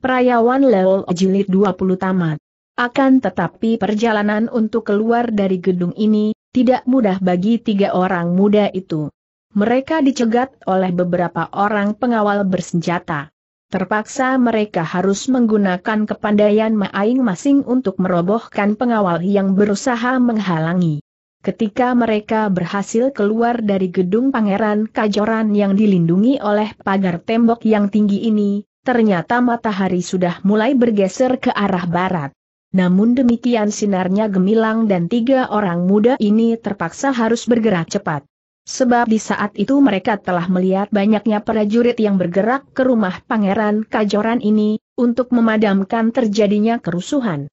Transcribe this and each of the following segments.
Perayawan Lola Jilid 20 tamat. Akan tetapi perjalanan untuk keluar dari gedung ini tidak mudah bagi tiga orang muda itu. Mereka dicegat oleh beberapa orang pengawal bersenjata. Terpaksa mereka harus menggunakan kepandaian masing-masing untuk merobohkan pengawal yang berusaha menghalangi. Ketika mereka berhasil keluar dari gedung Pangeran Kajoran yang dilindungi oleh pagar tembok yang tinggi ini, ternyata matahari sudah mulai bergeser ke arah barat. Namun demikian sinarnya gemilang dan tiga orang muda ini terpaksa harus bergerak cepat. Sebab di saat itu mereka telah melihat banyaknya prajurit yang bergerak ke rumah Pangeran Kajoran ini, untuk memadamkan terjadinya kerusuhan.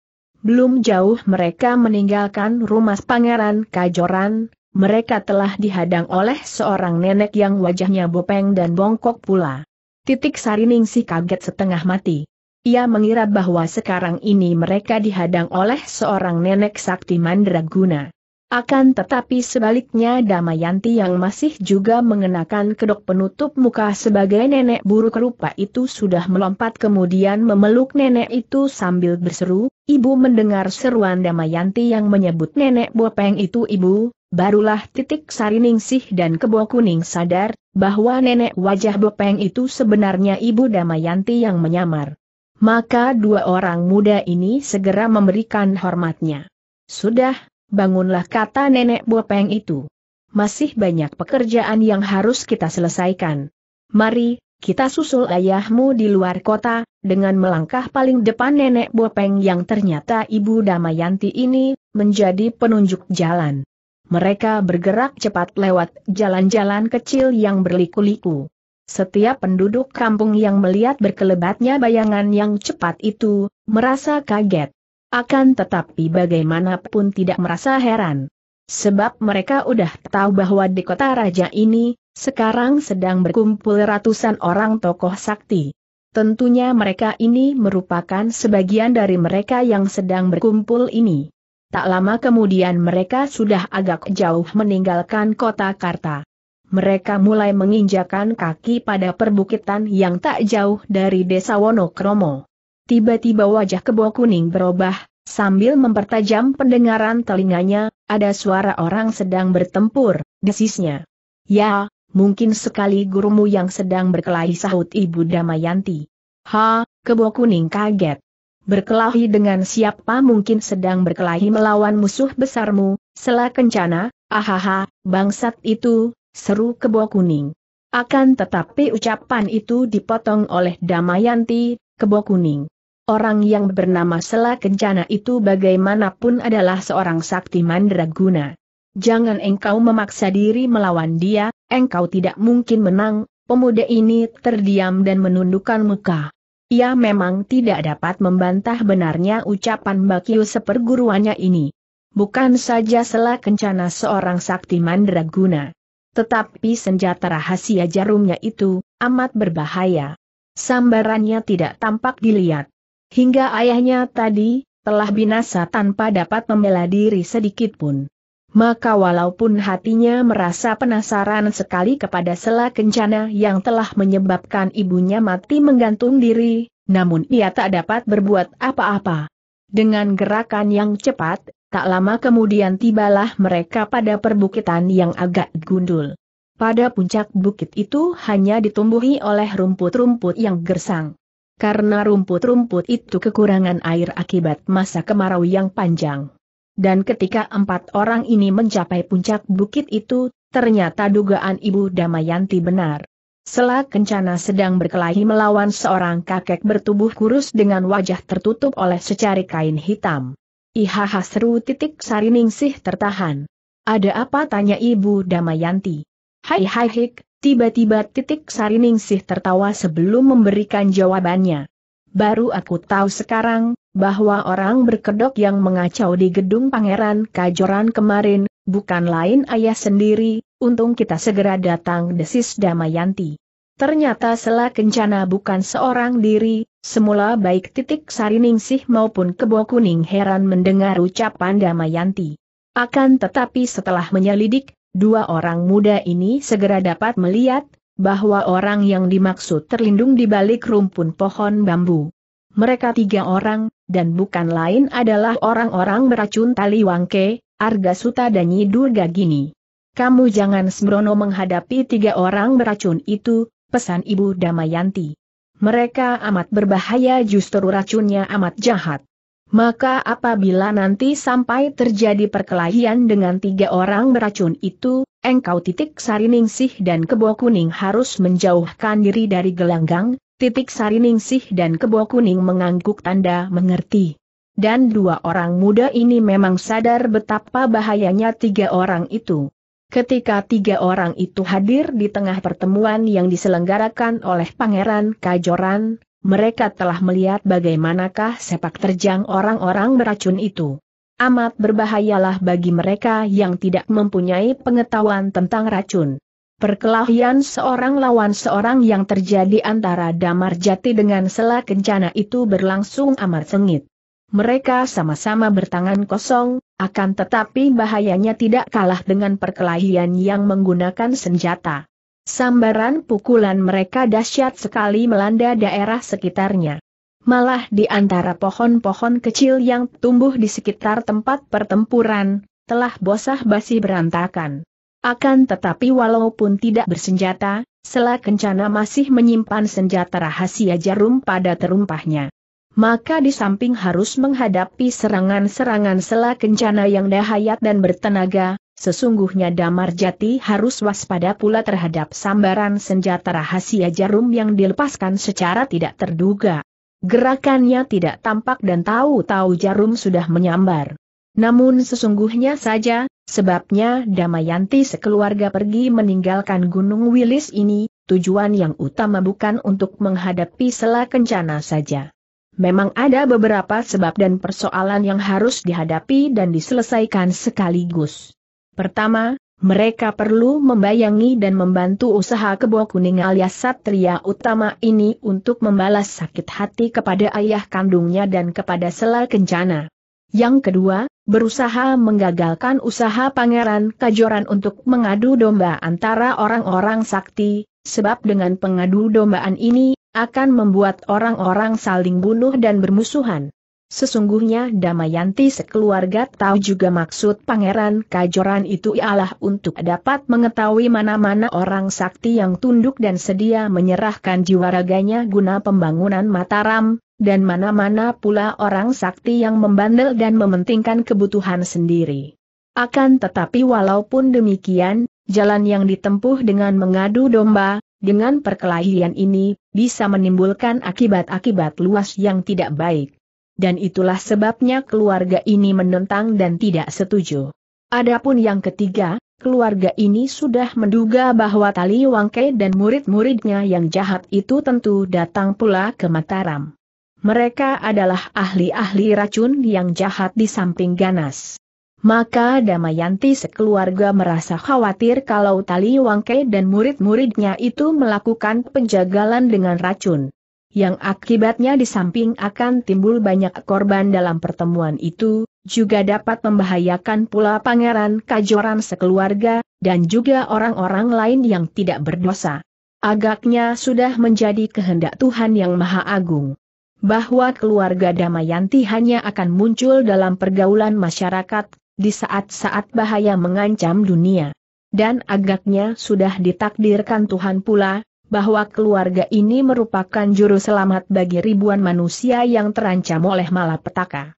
Belum jauh mereka meninggalkan rumah Pangeran Kajoran, mereka telah dihadang oleh seorang nenek yang wajahnya bopeng dan bongkok pula. Titik Sariningsih kaget setengah mati. Ia mengira bahwa sekarang ini mereka dihadang oleh seorang nenek sakti Mandraguna. Akan tetapi sebaliknya Damayanti yang masih juga mengenakan kedok penutup muka sebagai nenek buruk rupa itu sudah melompat kemudian memeluk nenek itu sambil berseru, "Ibu!" Mendengar seruan Damayanti yang menyebut nenek bopeng itu ibu, barulah Titik Sariningsih dan Kebo Kuning sadar, bahwa nenek wajah bopeng itu sebenarnya ibu Damayanti yang menyamar. Maka dua orang muda ini segera memberikan hormatnya. "Sudah, bangunlah," kata nenek bopeng itu. "Masih banyak pekerjaan yang harus kita selesaikan. Mari, kita susul ayahmu di luar kota." Dengan melangkah paling depan nenek bopeng yang ternyata ibu Damayanti ini, menjadi penunjuk jalan. Mereka bergerak cepat lewat jalan-jalan kecil yang berliku-liku. Setiap penduduk kampung yang melihat berkelebatnya bayangan yang cepat itu, merasa kaget. Akan tetapi bagaimanapun tidak merasa heran. Sebab mereka udah tahu bahwa di kota raja ini, sekarang sedang berkumpul ratusan orang tokoh sakti. Tentunya mereka ini merupakan sebagian dari mereka yang sedang berkumpul ini. Tak lama kemudian mereka sudah agak jauh meninggalkan kota Karta. Mereka mulai menginjakan kaki pada perbukitan yang tak jauh dari desa Wonokromo. Tiba-tiba wajah Kebo Kuning berubah, sambil mempertajam pendengaran telinganya, ada suara orang sedang bertempur, desisnya. "Ya, mungkin sekali gurumu yang sedang berkelahi," sahut ibu Damayanti. "Ha!" Kebo Kuning kaget. "Berkelahi dengan siapa? Mungkin sedang berkelahi melawan musuh besarmu, Sela Kencana." "Ahaha, bangsat itu!" seru Kebo Kuning. Akan tetapi ucapan itu dipotong oleh Damayanti, "Kebo Kuning, orang yang bernama Sela Kencana itu bagaimanapun adalah seorang sakti Mandraguna. Jangan engkau memaksa diri melawan dia, engkau tidak mungkin menang." Pemuda ini terdiam dan menundukkan muka. Ia memang tidak dapat membantah benarnya ucapan bakius seperguruannya ini. Bukan saja Sela Kencana seorang sakti Mandraguna, tetapi senjata rahasia jarumnya itu amat berbahaya. Sambarannya tidak tampak dilihat. Hingga ayahnya tadi telah binasa tanpa dapat membela diri sedikitpun. Maka walaupun hatinya merasa penasaran sekali kepada Sela Kencana yang telah menyebabkan ibunya mati menggantung diri, namun ia tak dapat berbuat apa-apa. Dengan gerakan yang cepat, tak lama kemudian tibalah mereka pada perbukitan yang agak gundul. Pada puncak bukit itu hanya ditumbuhi oleh rumput-rumput yang gersang. Karena rumput-rumput itu kekurangan air akibat masa kemarau yang panjang. Dan ketika empat orang ini mencapai puncak bukit itu, ternyata dugaan ibu Damayanti benar. Sela Kencana sedang berkelahi melawan seorang kakek bertubuh kurus dengan wajah tertutup oleh secari kain hitam. "Ihaha!" seru Titik Sariningsih tertahan. "Ada apa?" tanya ibu Damayanti. "Hai, tiba-tiba Titik Sariningsih tertawa sebelum memberikan jawabannya. "Baru aku tahu sekarang, bahwa orang berkedok yang mengacau di gedung Pangeran Kajoran kemarin, bukan lain ayah sendiri. Untung kita segera datang," desis Damayanti. Ternyata Sela Kencana bukan seorang diri. Semula baik Titik Sariningsih maupun Kebo Kuning heran mendengar ucapan Damayanti. Akan tetapi setelah menyelidik, dua orang muda ini segera dapat melihat bahwa orang yang dimaksud terlindung di balik rumpun pohon bambu. mereka tiga orang, dan bukan lain adalah orang-orang beracun Tali Wangke, Argasuta dan Nyi Durga Gini. Kamu jangan sembrono menghadapi tiga orang beracun itu, pesan Ibu Damayanti. Mereka amat berbahaya, justru racunnya amat jahat. Maka apabila nanti sampai terjadi perkelahian dengan tiga orang beracun itu, engkau Titik Sariningsih dan Kebo Kuning harus menjauhkan diri dari gelanggang. Titik Sariningsih dan Kebo Kuning mengangguk tanda mengerti. Dan dua orang muda ini memang sadar betapa bahayanya tiga orang itu. Ketika tiga orang itu hadir di tengah pertemuan yang diselenggarakan oleh Pangeran Kajoran, mereka telah melihat bagaimanakah sepak terjang orang-orang beracun itu. Amat berbahayalah bagi mereka yang tidak mempunyai pengetahuan tentang racun. Perkelahian seorang lawan seorang yang terjadi antara Damarjati dengan Sela Kencana itu berlangsung amat sengit. Mereka sama-sama bertangan kosong, akan tetapi bahayanya tidak kalah dengan perkelahian yang menggunakan senjata. Sambaran pukulan mereka dahsyat sekali melanda daerah sekitarnya. Malah di antara pohon-pohon kecil yang tumbuh di sekitar tempat pertempuran, telah basah-basi berantakan. Akan tetapi walaupun tidak bersenjata, Sela Kencana masih menyimpan senjata rahasia jarum pada terumpahnya. Maka di samping harus menghadapi serangan-serangan Sela Kencana yang dahsyat dan bertenaga, sesungguhnya Damarjati harus waspada pula terhadap sambaran senjata rahasia jarum yang dilepaskan secara tidak terduga. Gerakannya tidak tampak dan tahu-tahu jarum sudah menyambar. Namun sesungguhnya saja, sebabnya Damayanti sekeluarga pergi meninggalkan Gunung Wilis ini, tujuan yang utama bukan untuk menghadapi Sela Kencana saja. Memang ada beberapa sebab dan persoalan yang harus dihadapi dan diselesaikan sekaligus. Pertama, mereka perlu membayangi dan membantu usaha Kebo Kuning alias Satria Utama ini untuk membalas sakit hati kepada ayah kandungnya dan kepada Sela Kencana. Yang kedua, berusaha menggagalkan usaha Pangeran Kajoran untuk mengadu domba antara orang-orang sakti, sebab dengan pengadu dombaan ini, akan membuat orang-orang saling bunuh dan bermusuhan. Sesungguhnya Damayanti sekeluarga tahu juga maksud Pangeran Kajoran itu ialah untuk dapat mengetahui mana-mana orang sakti yang tunduk dan sedia menyerahkan jiwa raganya guna pembangunan Mataram, dan mana-mana pula orang sakti yang membandel dan mementingkan kebutuhan sendiri. Akan tetapi walaupun demikian, jalan yang ditempuh dengan mengadu domba, dengan perkelahian ini, bisa menimbulkan akibat-akibat luas yang tidak baik. Dan itulah sebabnya keluarga ini menentang dan tidak setuju. Adapun yang ketiga, keluarga ini sudah menduga bahwa Tali Wangke dan murid-muridnya yang jahat itu tentu datang pula ke Mataram. Mereka adalah ahli-ahli racun yang jahat di samping ganas. Maka Damayanti sekeluarga merasa khawatir kalau Tali Wangke dan murid-muridnya itu melakukan penjagalan dengan racun. Yang akibatnya di samping akan timbul banyak korban dalam pertemuan itu, juga dapat membahayakan pula Pangeran Kajoran sekeluarga, dan juga orang-orang lain yang tidak berdosa. Agaknya sudah menjadi kehendak Tuhan yang Maha Agung bahwa keluarga Damayanti hanya akan muncul dalam pergaulan masyarakat, di saat-saat bahaya mengancam dunia. Dan agaknya sudah ditakdirkan Tuhan pula, bahwa keluarga ini merupakan juru selamat bagi ribuan manusia yang terancam oleh malapetaka.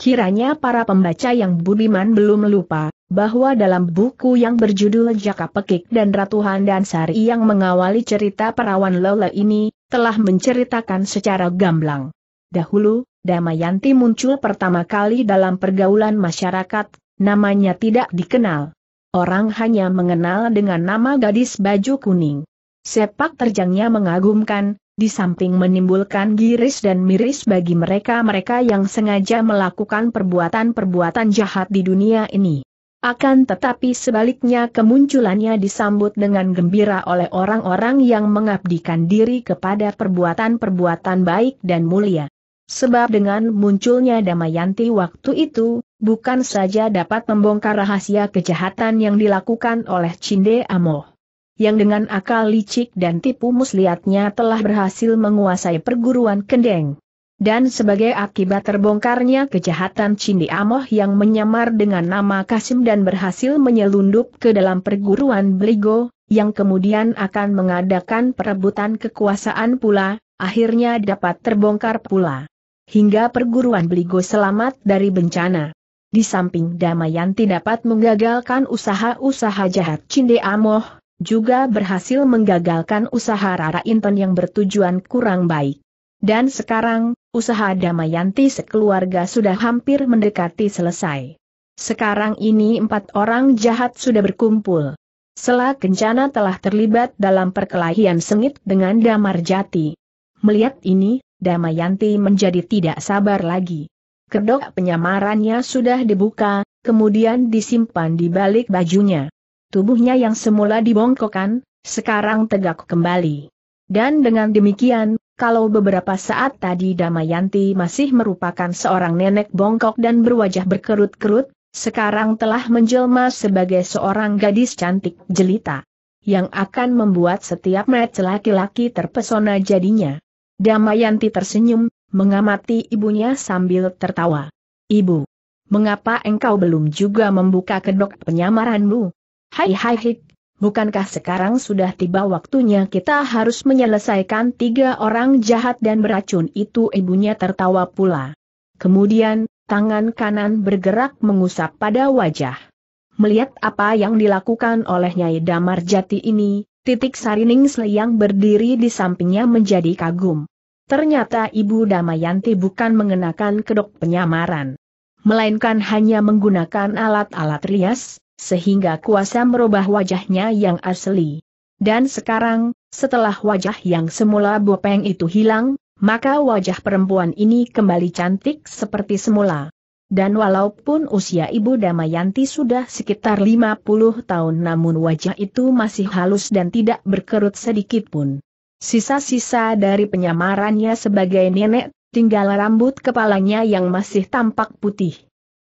Kiranya para pembaca yang budiman belum lupa, bahwa dalam buku yang berjudul Jaka Pekik dan Ratu Wandansari yang mengawali cerita Perawan Lola ini, telah menceritakan secara gamblang. Dahulu, Damayanti muncul pertama kali dalam pergaulan masyarakat, namanya tidak dikenal. Orang hanya mengenal dengan nama gadis baju kuning. Sepak terjangnya mengagumkan, di samping menimbulkan giris dan miris bagi mereka-mereka yang sengaja melakukan perbuatan-perbuatan jahat di dunia ini. Akan tetapi sebaliknya kemunculannya disambut dengan gembira oleh orang-orang yang mengabdikan diri kepada perbuatan-perbuatan baik dan mulia. Sebab dengan munculnya Damayanti waktu itu, bukan saja dapat membongkar rahasia kejahatan yang dilakukan oleh Cindhe Amoh, yang dengan akal licik dan tipu muslihatnya telah berhasil menguasai perguruan Kendeng. Dan sebagai akibat terbongkarnya kejahatan Cindhe Amoh yang menyamar dengan nama Kasim dan berhasil menyelundup ke dalam perguruan Beligo, yang kemudian akan mengadakan perebutan kekuasaan pula, akhirnya dapat terbongkar pula. Hingga perguruan Beligo selamat dari bencana. Di samping Damayanti dapat menggagalkan usaha-usaha jahat Cindhe Amoh, juga berhasil menggagalkan usaha Rara Inten yang bertujuan kurang baik. Dan sekarang, usaha Damayanti sekeluarga sudah hampir mendekati selesai. Sekarang ini 4 orang jahat sudah berkumpul. Sela Kencana telah terlibat dalam perkelahian sengit dengan Damarjati. Melihat ini, Damayanti menjadi tidak sabar lagi. Kedok penyamarannya sudah dibuka, kemudian disimpan di balik bajunya. Tubuhnya yang semula dibongkokkan, sekarang tegak kembali. Dan dengan demikian, kalau beberapa saat tadi Damayanti masih merupakan seorang nenek bongkok dan berwajah berkerut-kerut, sekarang telah menjelma sebagai seorang gadis cantik jelita, yang akan membuat setiap mata laki-laki terpesona jadinya. Damayanti tersenyum, mengamati ibunya sambil tertawa. "Ibu, mengapa engkau belum juga membuka kedok penyamaranmu? Hai, bukankah sekarang sudah tiba waktunya kita harus menyelesaikan 3 orang jahat dan beracun itu?" Ibunya tertawa pula. Kemudian, tangan kanan bergerak mengusap pada wajah. Melihat apa yang dilakukan oleh Nyai Damarjati ini, Titik Sariningsih yang berdiri di sampingnya menjadi kagum. Ternyata Ibu Damayanti bukan mengenakan kedok penyamaran, melainkan hanya menggunakan alat-alat rias, sehingga kuasa merubah wajahnya yang asli. Dan sekarang, setelah wajah yang semula bopeng itu hilang, maka wajah perempuan ini kembali cantik seperti semula. Dan walaupun usia Ibu Damayanti sudah sekitar 50 tahun, namun wajah itu masih halus dan tidak berkerut sedikitpun. Sisa-sisa dari penyamarannya sebagai nenek, tinggal rambut kepalanya yang masih tampak putih.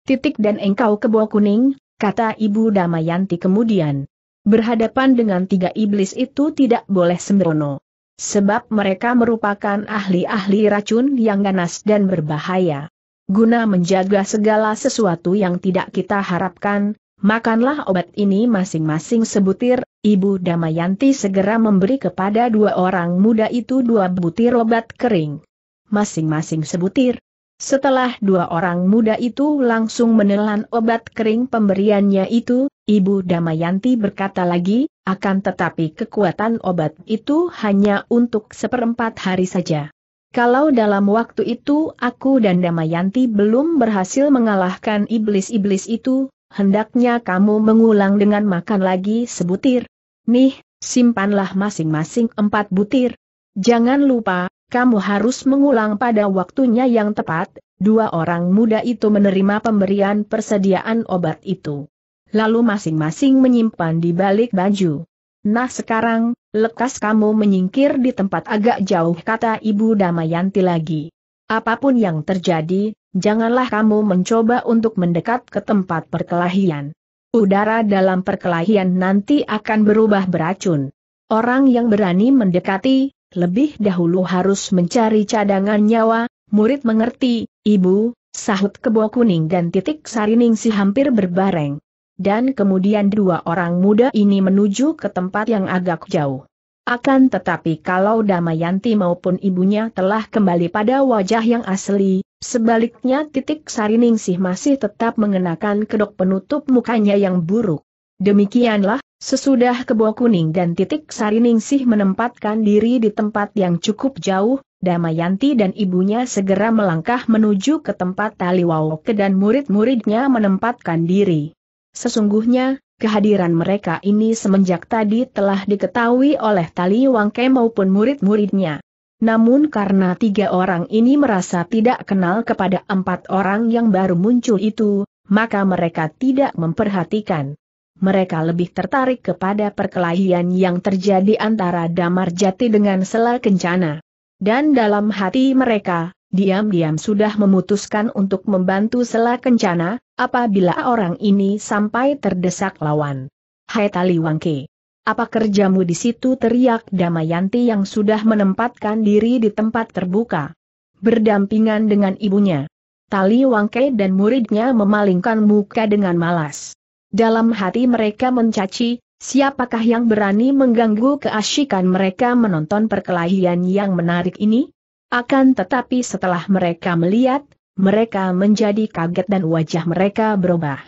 "Titik dan engkau Kebo Kuning," kata Ibu Damayanti kemudian, "berhadapan dengan 3 iblis itu tidak boleh sembrono. Sebab mereka merupakan ahli-ahli racun yang ganas dan berbahaya. Guna menjaga segala sesuatu yang tidak kita harapkan, makanlah obat ini masing-masing sebutir." Ibu Damayanti segera memberi kepada 2 orang muda itu 2 butir obat kering. Masing-masing sebutir. Setelah 2 orang muda itu langsung menelan obat kering pemberiannya itu, Ibu Damayanti berkata lagi, "Akan tetapi kekuatan obat itu hanya untuk 1/4 hari saja. Kalau dalam waktu itu aku dan Damayanti belum berhasil mengalahkan iblis-iblis itu, hendaknya kamu mengulang dengan makan lagi sebutir. Nih, simpanlah masing-masing 4 butir. Jangan lupa, kamu harus mengulang pada waktunya yang tepat." 2 orang muda itu menerima pemberian persediaan obat itu, lalu masing-masing menyimpan di balik baju. "Nah sekarang, lekas kamu menyingkir di tempat agak jauh," kata Ibu Damayanti lagi. "Apapun yang terjadi, janganlah kamu mencoba untuk mendekat ke tempat perkelahian. Udara dalam perkelahian nanti akan berubah beracun. Orang yang berani mendekati, lebih dahulu harus mencari cadangan nyawa." "Murid mengerti, Ibu," sahut Kebo Kuning dan Titik Sariningsih hampir berbareng. Dan kemudian 2 orang muda ini menuju ke tempat yang agak jauh. Akan tetapi kalau Damayanti maupun ibunya telah kembali pada wajah yang asli, sebaliknya Titik Sariningsih masih tetap mengenakan kedok penutup mukanya yang buruk. Demikianlah, sesudah Kebo Kuning dan Titik Sariningsih menempatkan diri di tempat yang cukup jauh, Damayanti dan ibunya segera melangkah menuju ke tempat Tali Wangke dan murid-muridnya menempatkan diri. Sesungguhnya, kehadiran mereka ini semenjak tadi telah diketahui oleh Tali Wangke maupun murid-muridnya. Namun karena 3 orang ini merasa tidak kenal kepada 4 orang yang baru muncul itu, maka mereka tidak memperhatikan. Mereka lebih tertarik kepada perkelahian yang terjadi antara Damarjati dengan Sela Kencana. Dan dalam hati mereka, diam-diam sudah memutuskan untuk membantu Sela Kencana apabila orang ini sampai terdesak lawan. "Hai Tali Wangke, apa kerjamu di situ?" teriak Damayanti yang sudah menempatkan diri di tempat terbuka. berdampingan dengan ibunya. Tali Wangke dan muridnya memalingkan muka dengan malas. Dalam hati mereka mencaci, siapakah yang berani mengganggu keasyikan mereka menonton perkelahian yang menarik ini? Akan tetapi setelah mereka melihat, mereka menjadi kaget dan wajah mereka berubah.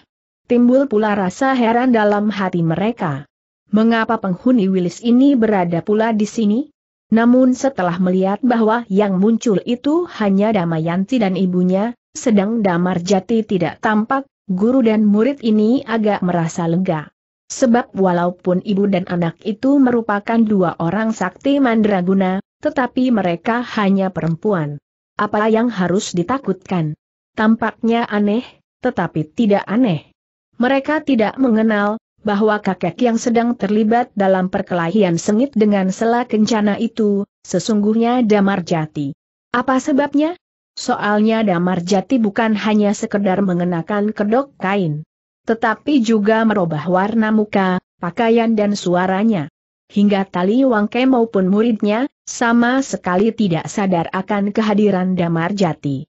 Timbul pula rasa heran dalam hati mereka. Mengapa penghuni Wilis ini berada pula di sini? Namun setelah melihat bahwa yang muncul itu hanya Damayanti dan ibunya, sedang Damarjati tidak tampak, guru dan murid ini agak merasa lega. Sebab walaupun ibu dan anak itu merupakan dua orang sakti Mandraguna, tetapi mereka hanya perempuan. Apa yang harus ditakutkan? Tampaknya aneh, tetapi tidak aneh. Mereka tidak mengenal bahwa kakek yang sedang terlibat dalam perkelahian sengit dengan Sela Kencana itu, sesungguhnya Damarjati. Apa sebabnya? Soalnya Damarjati bukan hanya sekedar mengenakan kedok kain, tetapi juga merubah warna muka, pakaian dan suaranya. Hingga Tali Wangke maupun muridnya, sama sekali tidak sadar akan kehadiran Damarjati.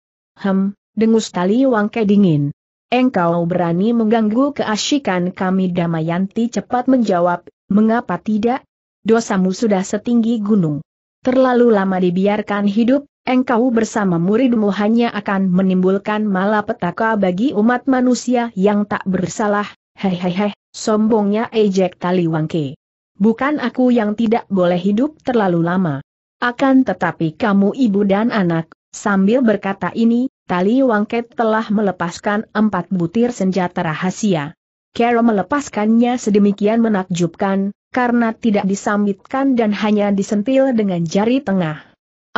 Dengus Tali Wangke dingin. Engkau berani mengganggu keasyikan kami? Damayanti cepat menjawab, mengapa tidak? Dosamu sudah setinggi gunung. Terlalu lama dibiarkan hidup, engkau bersama muridmu hanya akan menimbulkan malapetaka bagi umat manusia yang tak bersalah. Hehehe, sombongnya ejek Tali Wangke. Bukan aku yang tidak boleh hidup terlalu lama. Akan tetapi kamu ibu dan anak. Sambil berkata ini, Tali Wangke telah melepaskan 4 butir senjata rahasia. Cara melepaskannya sedemikian menakjubkan, karena tidak disambitkan dan hanya disentil dengan jari tengah.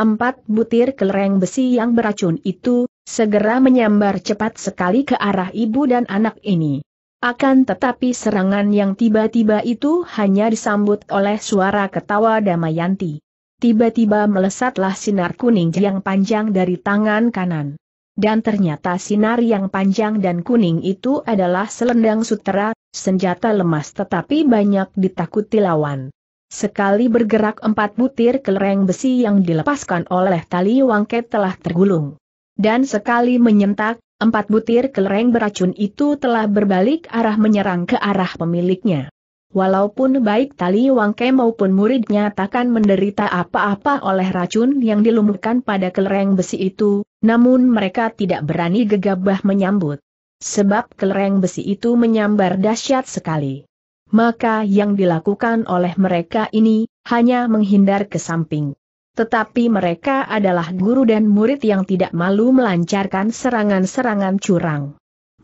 4 butir kelereng besi yang beracun itu, segera menyambar cepat sekali ke arah ibu dan anak ini. Akan tetapi serangan yang tiba-tiba itu hanya disambut oleh suara ketawa Damayanti. Tiba-tiba melesatlah sinar kuning yang panjang dari tangan kanan. Dan ternyata sinar yang panjang dan kuning itu adalah selendang sutera, senjata lemas tetapi banyak ditakuti lawan. Sekali bergerak 4 butir kelereng besi yang dilepaskan oleh Tali Wangke telah tergulung. Dan sekali menyentak, 4 butir kelereng beracun itu telah berbalik arah menyerang ke arah pemiliknya. Walaupun baik Tali Wangke maupun muridnya takkan menderita apa-apa oleh racun yang dilumurkan pada kelereng besi itu, namun mereka tidak berani gegabah menyambut. Sebab kelereng besi itu menyambar dahsyat sekali. Maka yang dilakukan oleh mereka ini, hanya menghindar ke samping. Tetapi mereka adalah guru dan murid yang tidak malu melancarkan serangan-serangan curang.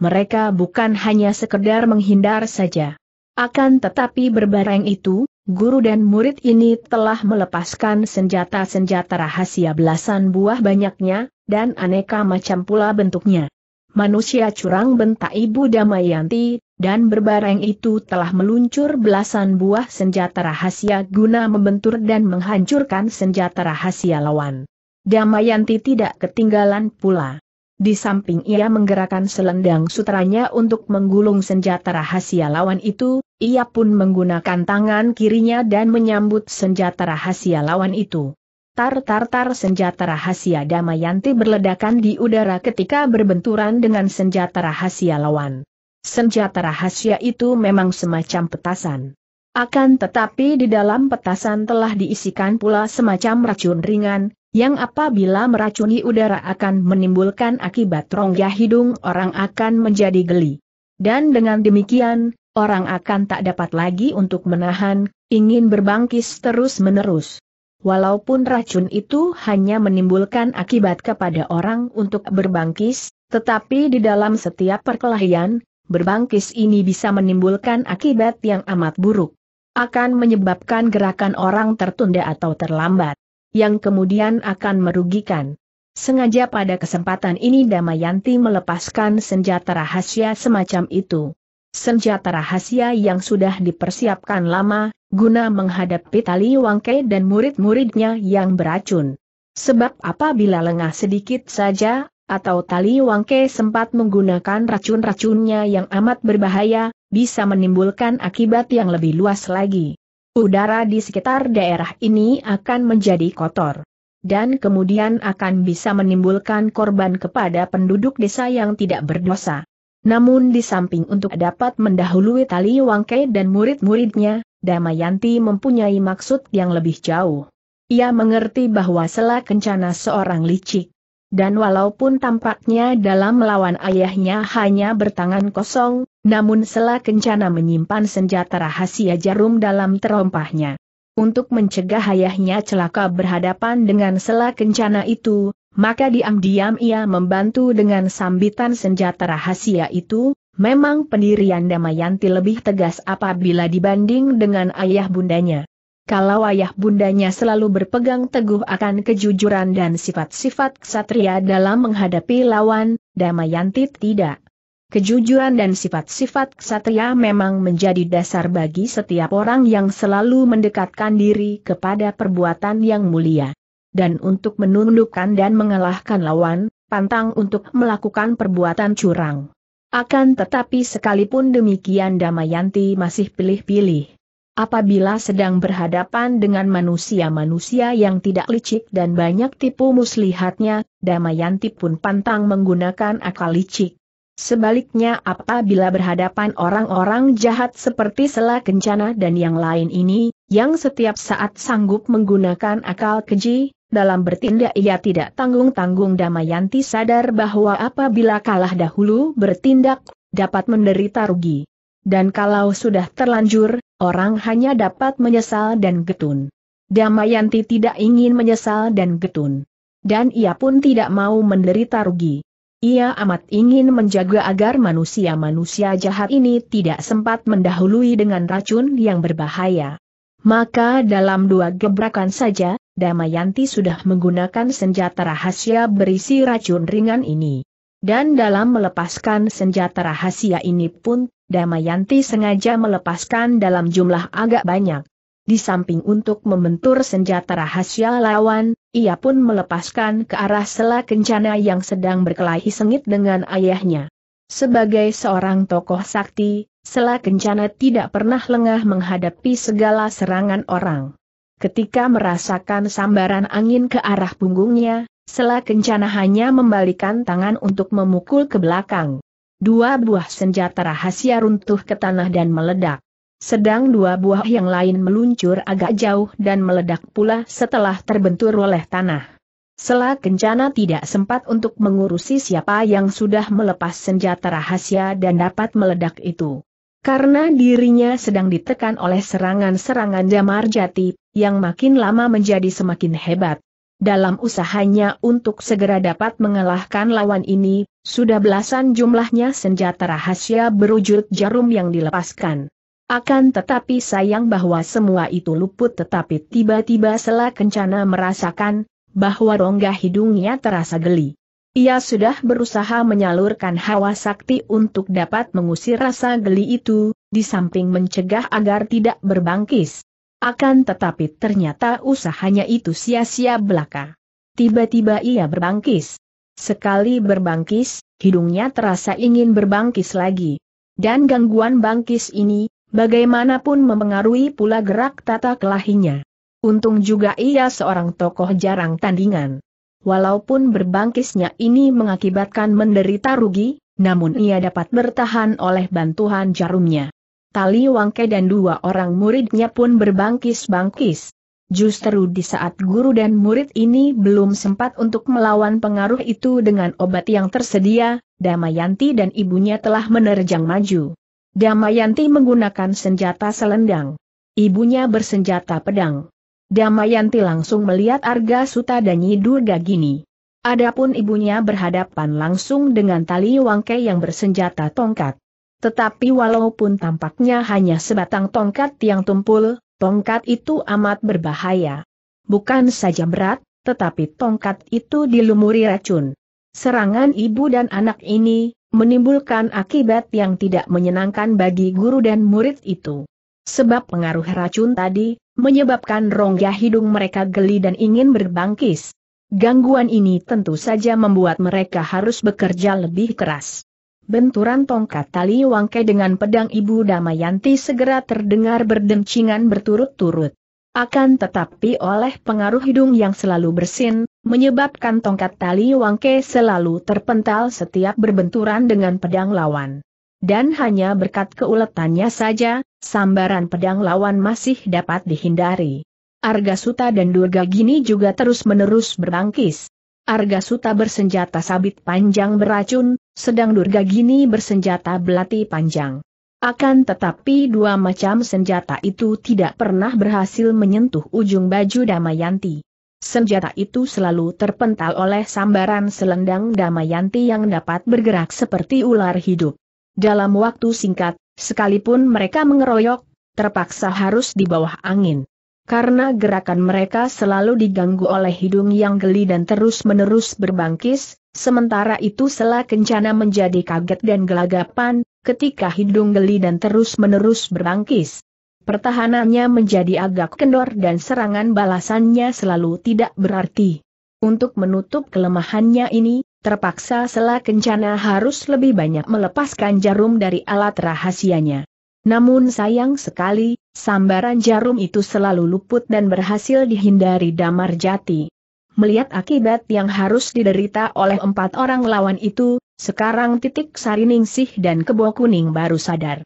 Mereka bukan hanya sekedar menghindar saja. Akan tetapi berbareng itu, guru dan murid ini telah melepaskan senjata-senjata rahasia belasan buah banyaknya, dan aneka macam pula bentuknya. Manusia curang, bentak ibu Damayanti, dan berbareng itu telah meluncur belasan buah senjata rahasia guna membentur dan menghancurkan senjata rahasia lawan. Damayanti tidak ketinggalan pula. Di samping ia menggerakkan selendang sutranya untuk menggulung senjata rahasia lawan itu, ia pun menggunakan tangan kirinya dan menyambut senjata rahasia lawan itu. Tar-tar-tar, senjata rahasia Damayanti berledakan di udara ketika berbenturan dengan senjata rahasia lawan. Senjata rahasia itu memang semacam petasan. Akan tetapi di dalam petasan telah diisikan pula semacam racun ringan, yang apabila meracuni udara akan menimbulkan akibat rongga hidung orang akan menjadi geli. Dan dengan demikian, orang akan tak dapat lagi untuk menahan, ingin berbangkis terus-menerus. Walaupun racun itu hanya menimbulkan akibat kepada orang untuk berbangkis, tetapi di dalam setiap perkelahian, berbangkis ini bisa menimbulkan akibat yang amat buruk. Akan menyebabkan gerakan orang tertunda atau terlambat, yang kemudian akan merugikan. Sengaja pada kesempatan ini Damayanti melepaskan senjata rahasia semacam itu. Senjata rahasia yang sudah dipersiapkan lama, guna menghadapi Tali Wangke dan murid-muridnya yang beracun. Sebab apabila lengah sedikit saja, atau Tali Wangke sempat menggunakan racun-racunnya yang amat berbahaya, bisa menimbulkan akibat yang lebih luas lagi. Udara di sekitar daerah ini akan menjadi kotor. dan kemudian akan bisa menimbulkan korban kepada penduduk desa yang tidak berdosa. Namun di samping untuk dapat mendahului Tali Wangke dan murid-muridnya, Damayanti mempunyai maksud yang lebih jauh. Ia mengerti bahwa Sela Kencana seorang licik. Dan walaupun tampaknya dalam melawan ayahnya hanya bertangan kosong, namun Sela Kencana menyimpan senjata rahasia jarum dalam terompahnya. Untuk mencegah ayahnya celaka berhadapan dengan Sela Kencana itu, maka diam-diam ia membantu dengan sambitan senjata rahasia itu. Memang pendirian Damayanti lebih tegas apabila dibanding dengan ayah bundanya. Kalau ayah bundanya selalu berpegang teguh akan kejujuran dan sifat-sifat ksatria dalam menghadapi lawan, Damayanti tidak. Kejujuran dan sifat-sifat ksatria memang menjadi dasar bagi setiap orang yang selalu mendekatkan diri kepada perbuatan yang mulia. Dan untuk menundukkan dan mengalahkan lawan, pantang untuk melakukan perbuatan curang. Akan tetapi sekalipun demikian Damayanti masih pilih-pilih. Apabila sedang berhadapan dengan manusia-manusia yang tidak licik dan banyak tipu muslihatnya, Damayanti pun pantang menggunakan akal licik. Sebaliknya apabila berhadapan orang-orang jahat seperti Sela Kencana dan yang lain ini, yang setiap saat sanggup menggunakan akal keji, dalam bertindak ia tidak tanggung-tanggung, Damayanti sadar bahwa apabila kalah dahulu bertindak, dapat menderita rugi. Dan kalau sudah terlanjur, orang hanya dapat menyesal dan getun. Damayanti tidak ingin menyesal dan getun. Dan ia pun tidak mau menderita rugi. Ia amat ingin menjaga agar manusia-manusia jahat ini tidak sempat mendahului dengan racun yang berbahaya. Maka dalam dua gebrakan saja, Damayanti sudah menggunakan senjata rahasia berisi racun ringan ini. Dan dalam melepaskan senjata rahasia ini pun, Damayanti sengaja melepaskan dalam jumlah agak banyak. Di samping untuk membentur senjata rahasia lawan, ia pun melepaskan ke arah Sela Kencana yang sedang berkelahi sengit dengan ayahnya. Sebagai seorang tokoh sakti, Sela Kencana tidak pernah lengah menghadapi segala serangan orang. Ketika merasakan sambaran angin ke arah punggungnya, Sela Kencana hanya membalikan tangan untuk memukul ke belakang. Dua buah senjata rahasia runtuh ke tanah dan meledak. Sedang dua buah yang lain meluncur agak jauh dan meledak pula setelah terbentur oleh tanah. Sela Kencana tidak sempat untuk mengurusi siapa yang sudah melepas senjata rahasia dan dapat meledak itu. Karena dirinya sedang ditekan oleh serangan-serangan Damarjati, yang makin lama menjadi semakin hebat. Dalam usahanya untuk segera dapat mengalahkan lawan ini, sudah belasan jumlahnya senjata rahasia berwujud jarum yang dilepaskan. Akan tetapi sayang bahwa semua itu luput, tetapi tiba-tiba Sela Kencana merasakan bahwa rongga hidungnya terasa geli. Ia sudah berusaha menyalurkan hawa sakti untuk dapat mengusir rasa geli itu, di samping mencegah agar tidak berbangkis. Akan tetapi ternyata usahanya itu sia-sia belaka. Tiba-tiba ia berbangkis. Sekali berbangkis, hidungnya terasa ingin berbangkis lagi. Dan gangguan bangkis ini, bagaimanapun memengaruhi pula gerak tata kelahinya. Untung juga ia seorang tokoh jarang tandingan. Walaupun berbangkisnya ini mengakibatkan menderita rugi, namun ia dapat bertahan oleh bantuan jarumnya. Tali Wangke dan dua orang muridnya pun berbangkis-bangkis. Justru di saat guru dan murid ini belum sempat untuk melawan pengaruh itu dengan obat yang tersedia, Damayanti dan ibunya telah menerjang maju. Damayanti menggunakan senjata selendang. Ibunya bersenjata pedang. Damayanti langsung melihat Argasuta dan Nyi Durga Gini. Adapun ibunya berhadapan langsung dengan Tali Wangke yang bersenjata tongkat. Tetapi walaupun tampaknya hanya sebatang tongkat yang tumpul, tongkat itu amat berbahaya. Bukan saja berat, tetapi tongkat itu dilumuri racun. Serangan ibu dan anak ini menimbulkan akibat yang tidak menyenangkan bagi guru dan murid itu. Sebab pengaruh racun tadi, menyebabkan rongga hidung mereka geli dan ingin berbangkis. Gangguan ini tentu saja membuat mereka harus bekerja lebih keras. Benturan tongkat Tali Wangke dengan pedang ibu Damayanti segera terdengar berdencingan berturut-turut. Akan tetapi oleh pengaruh hidung yang selalu bersin, menyebabkan tongkat tali Wangke selalu terpental setiap berbenturan dengan pedang lawan. Dan hanya berkat keuletannya saja, sambaran pedang lawan masih dapat dihindari. Argasuta dan Durga Gini juga terus-menerus berbangkis. Argasuta bersenjata sabit panjang beracun, sedang Durga Gini bersenjata belati panjang. Akan tetapi dua macam senjata itu tidak pernah berhasil menyentuh ujung baju Damayanti. Senjata itu selalu terpental oleh sambaran selendang Damayanti yang dapat bergerak seperti ular hidup. Dalam waktu singkat, sekalipun mereka mengeroyok, terpaksa harus di bawah angin. Karena gerakan mereka selalu diganggu oleh hidung yang geli dan terus-menerus berbangkis, sementara itu Sela Kencana menjadi kaget dan gelagapan, ketika hidung geli dan terus-menerus berbangkis. Pertahanannya menjadi agak kendor dan serangan balasannya selalu tidak berarti. Untuk menutup kelemahannya ini, terpaksa Sela Kencana harus lebih banyak melepaskan jarum dari alat rahasianya. Namun sayang sekali, sambaran jarum itu selalu luput dan berhasil dihindari Damarjati. Melihat akibat yang harus diderita oleh empat orang lawan itu, sekarang Titik Sariningsih dan Kebo Kuning baru sadar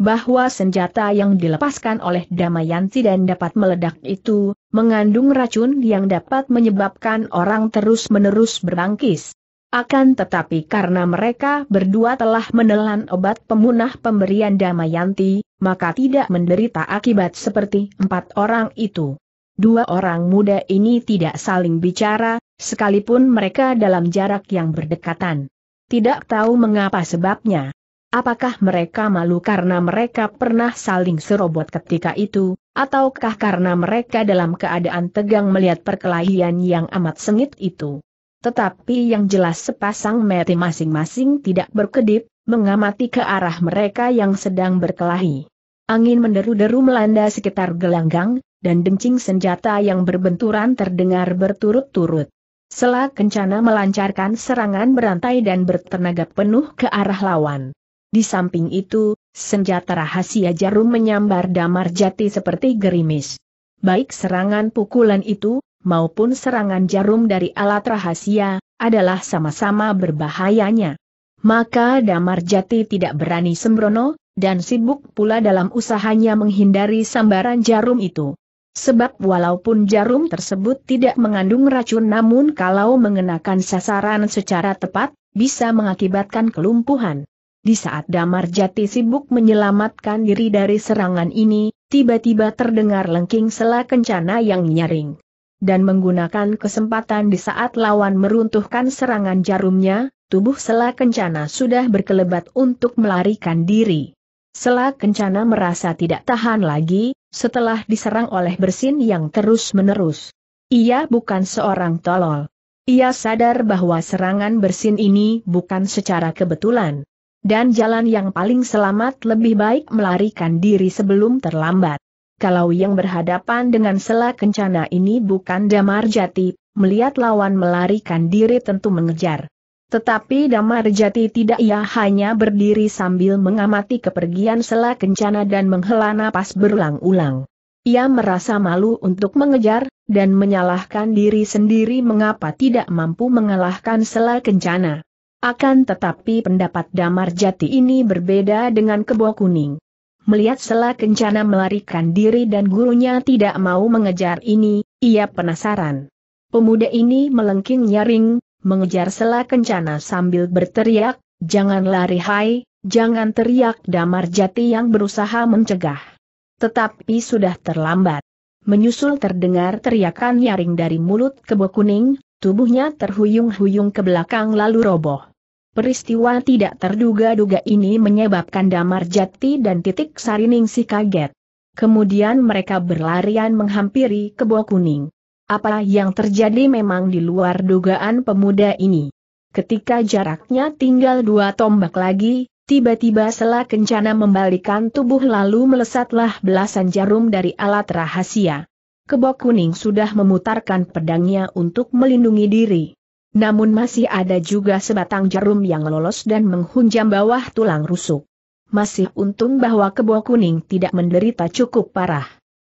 bahwa senjata yang dilepaskan oleh Damayanti dan dapat meledak itu, mengandung racun yang dapat menyebabkan orang terus-menerus berbangkis. Akan tetapi karena mereka berdua telah menelan obat pemunah pemberian Damayanti, maka tidak menderita akibat seperti empat orang itu. Dua orang muda ini tidak saling bicara, sekalipun mereka dalam jarak yang berdekatan. Tidak tahu mengapa sebabnya. Apakah mereka malu karena mereka pernah saling serobot ketika itu, ataukah karena mereka dalam keadaan tegang melihat perkelahian yang amat sengit itu? Tetapi yang jelas sepasang mata masing-masing tidak berkedip, mengamati ke arah mereka yang sedang berkelahi. Angin menderu-deru melanda sekitar gelanggang, dan dencing senjata yang berbenturan terdengar berturut-turut. Sela Kencana melancarkan serangan berantai dan bertenaga penuh ke arah lawan. Di samping itu, senjata rahasia jarum menyambar Damarjati seperti gerimis. Baik serangan pukulan itu, maupun serangan jarum dari alat rahasia, adalah sama-sama berbahayanya. Maka Damarjati tidak berani sembrono, dan sibuk pula dalam usahanya menghindari sambaran jarum itu. Sebab walaupun jarum tersebut tidak mengandung racun, namun kalau mengenakan sasaran secara tepat, bisa mengakibatkan kelumpuhan. Di saat Damarjati sibuk menyelamatkan diri dari serangan ini, tiba-tiba terdengar lengking Sela Kencana yang nyaring. Dan menggunakan kesempatan di saat lawan meruntuhkan serangan jarumnya, tubuh Sela Kencana sudah berkelebat untuk melarikan diri. Sela Kencana merasa tidak tahan lagi, setelah diserang oleh bersin yang terus-menerus. Ia bukan seorang tolol. Ia sadar bahwa serangan bersin ini bukan secara kebetulan. Dan jalan yang paling selamat lebih baik melarikan diri sebelum terlambat. Kalau yang berhadapan dengan Sela Kencana ini bukan Damarjati, melihat lawan melarikan diri tentu mengejar. Tetapi Damarjati tidak, ia hanya berdiri sambil mengamati kepergian Sela Kencana dan menghela napas berulang-ulang. Ia merasa malu untuk mengejar, dan menyalahkan diri sendiri mengapa tidak mampu mengalahkan Sela Kencana. Akan tetapi pendapat Damarjati ini berbeda dengan Kebo Kuning. Melihat Sela Kencana melarikan diri dan gurunya tidak mau mengejar ini, ia penasaran. Pemuda ini melengking nyaring, mengejar Sela Kencana sambil berteriak, "Jangan lari hai, jangan!" teriak Damarjati yang berusaha mencegah. Tetapi sudah terlambat. Menyusul terdengar teriakan nyaring dari mulut Kebo Kuning, tubuhnya terhuyung-huyung ke belakang lalu roboh. Peristiwa tidak terduga-duga ini menyebabkan Damarjati dan Titik Sariningsih kaget. Kemudian mereka berlarian menghampiri Kebo Kuning. Apa yang terjadi memang di luar dugaan pemuda ini. Ketika jaraknya tinggal 2 tombak lagi, tiba-tiba Sela Kencana membalikan tubuh lalu melesatlah belasan jarum dari alat rahasia. Kebo Kuning sudah memutarkan pedangnya untuk melindungi diri. Namun masih ada juga sebatang jarum yang lolos dan menghunjam bawah tulang rusuk. Masih untung bahwa Kebo Kuning tidak menderita cukup parah.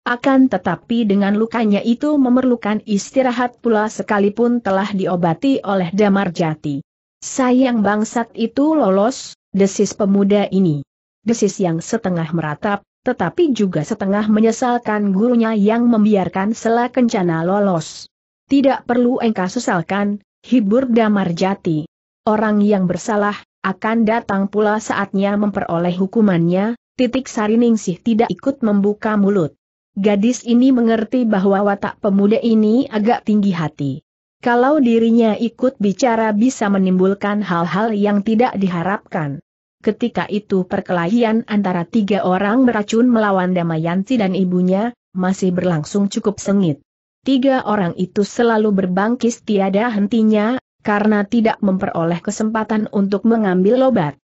Akan tetapi dengan lukanya itu memerlukan istirahat pula sekalipun telah diobati oleh Damarjati. Sayang bangsat itu lolos, desis pemuda ini. Desis yang setengah meratap, tetapi juga setengah menyesalkan gurunya yang membiarkan Sela Kencana lolos. Tidak perlu engkau sesalkan, hibur Damarjati. Orang yang bersalah, akan datang pula saatnya memperoleh hukumannya. Titik Sariningsih tidak ikut membuka mulut. Gadis ini mengerti bahwa watak pemuda ini agak tinggi hati. Kalau dirinya ikut bicara bisa menimbulkan hal-hal yang tidak diharapkan. Ketika itu perkelahian antara tiga orang beracun melawan Damayanti dan ibunya, masih berlangsung cukup sengit. Tiga orang itu selalu berbangkis tiada hentinya, karena tidak memperoleh kesempatan untuk mengambil obat.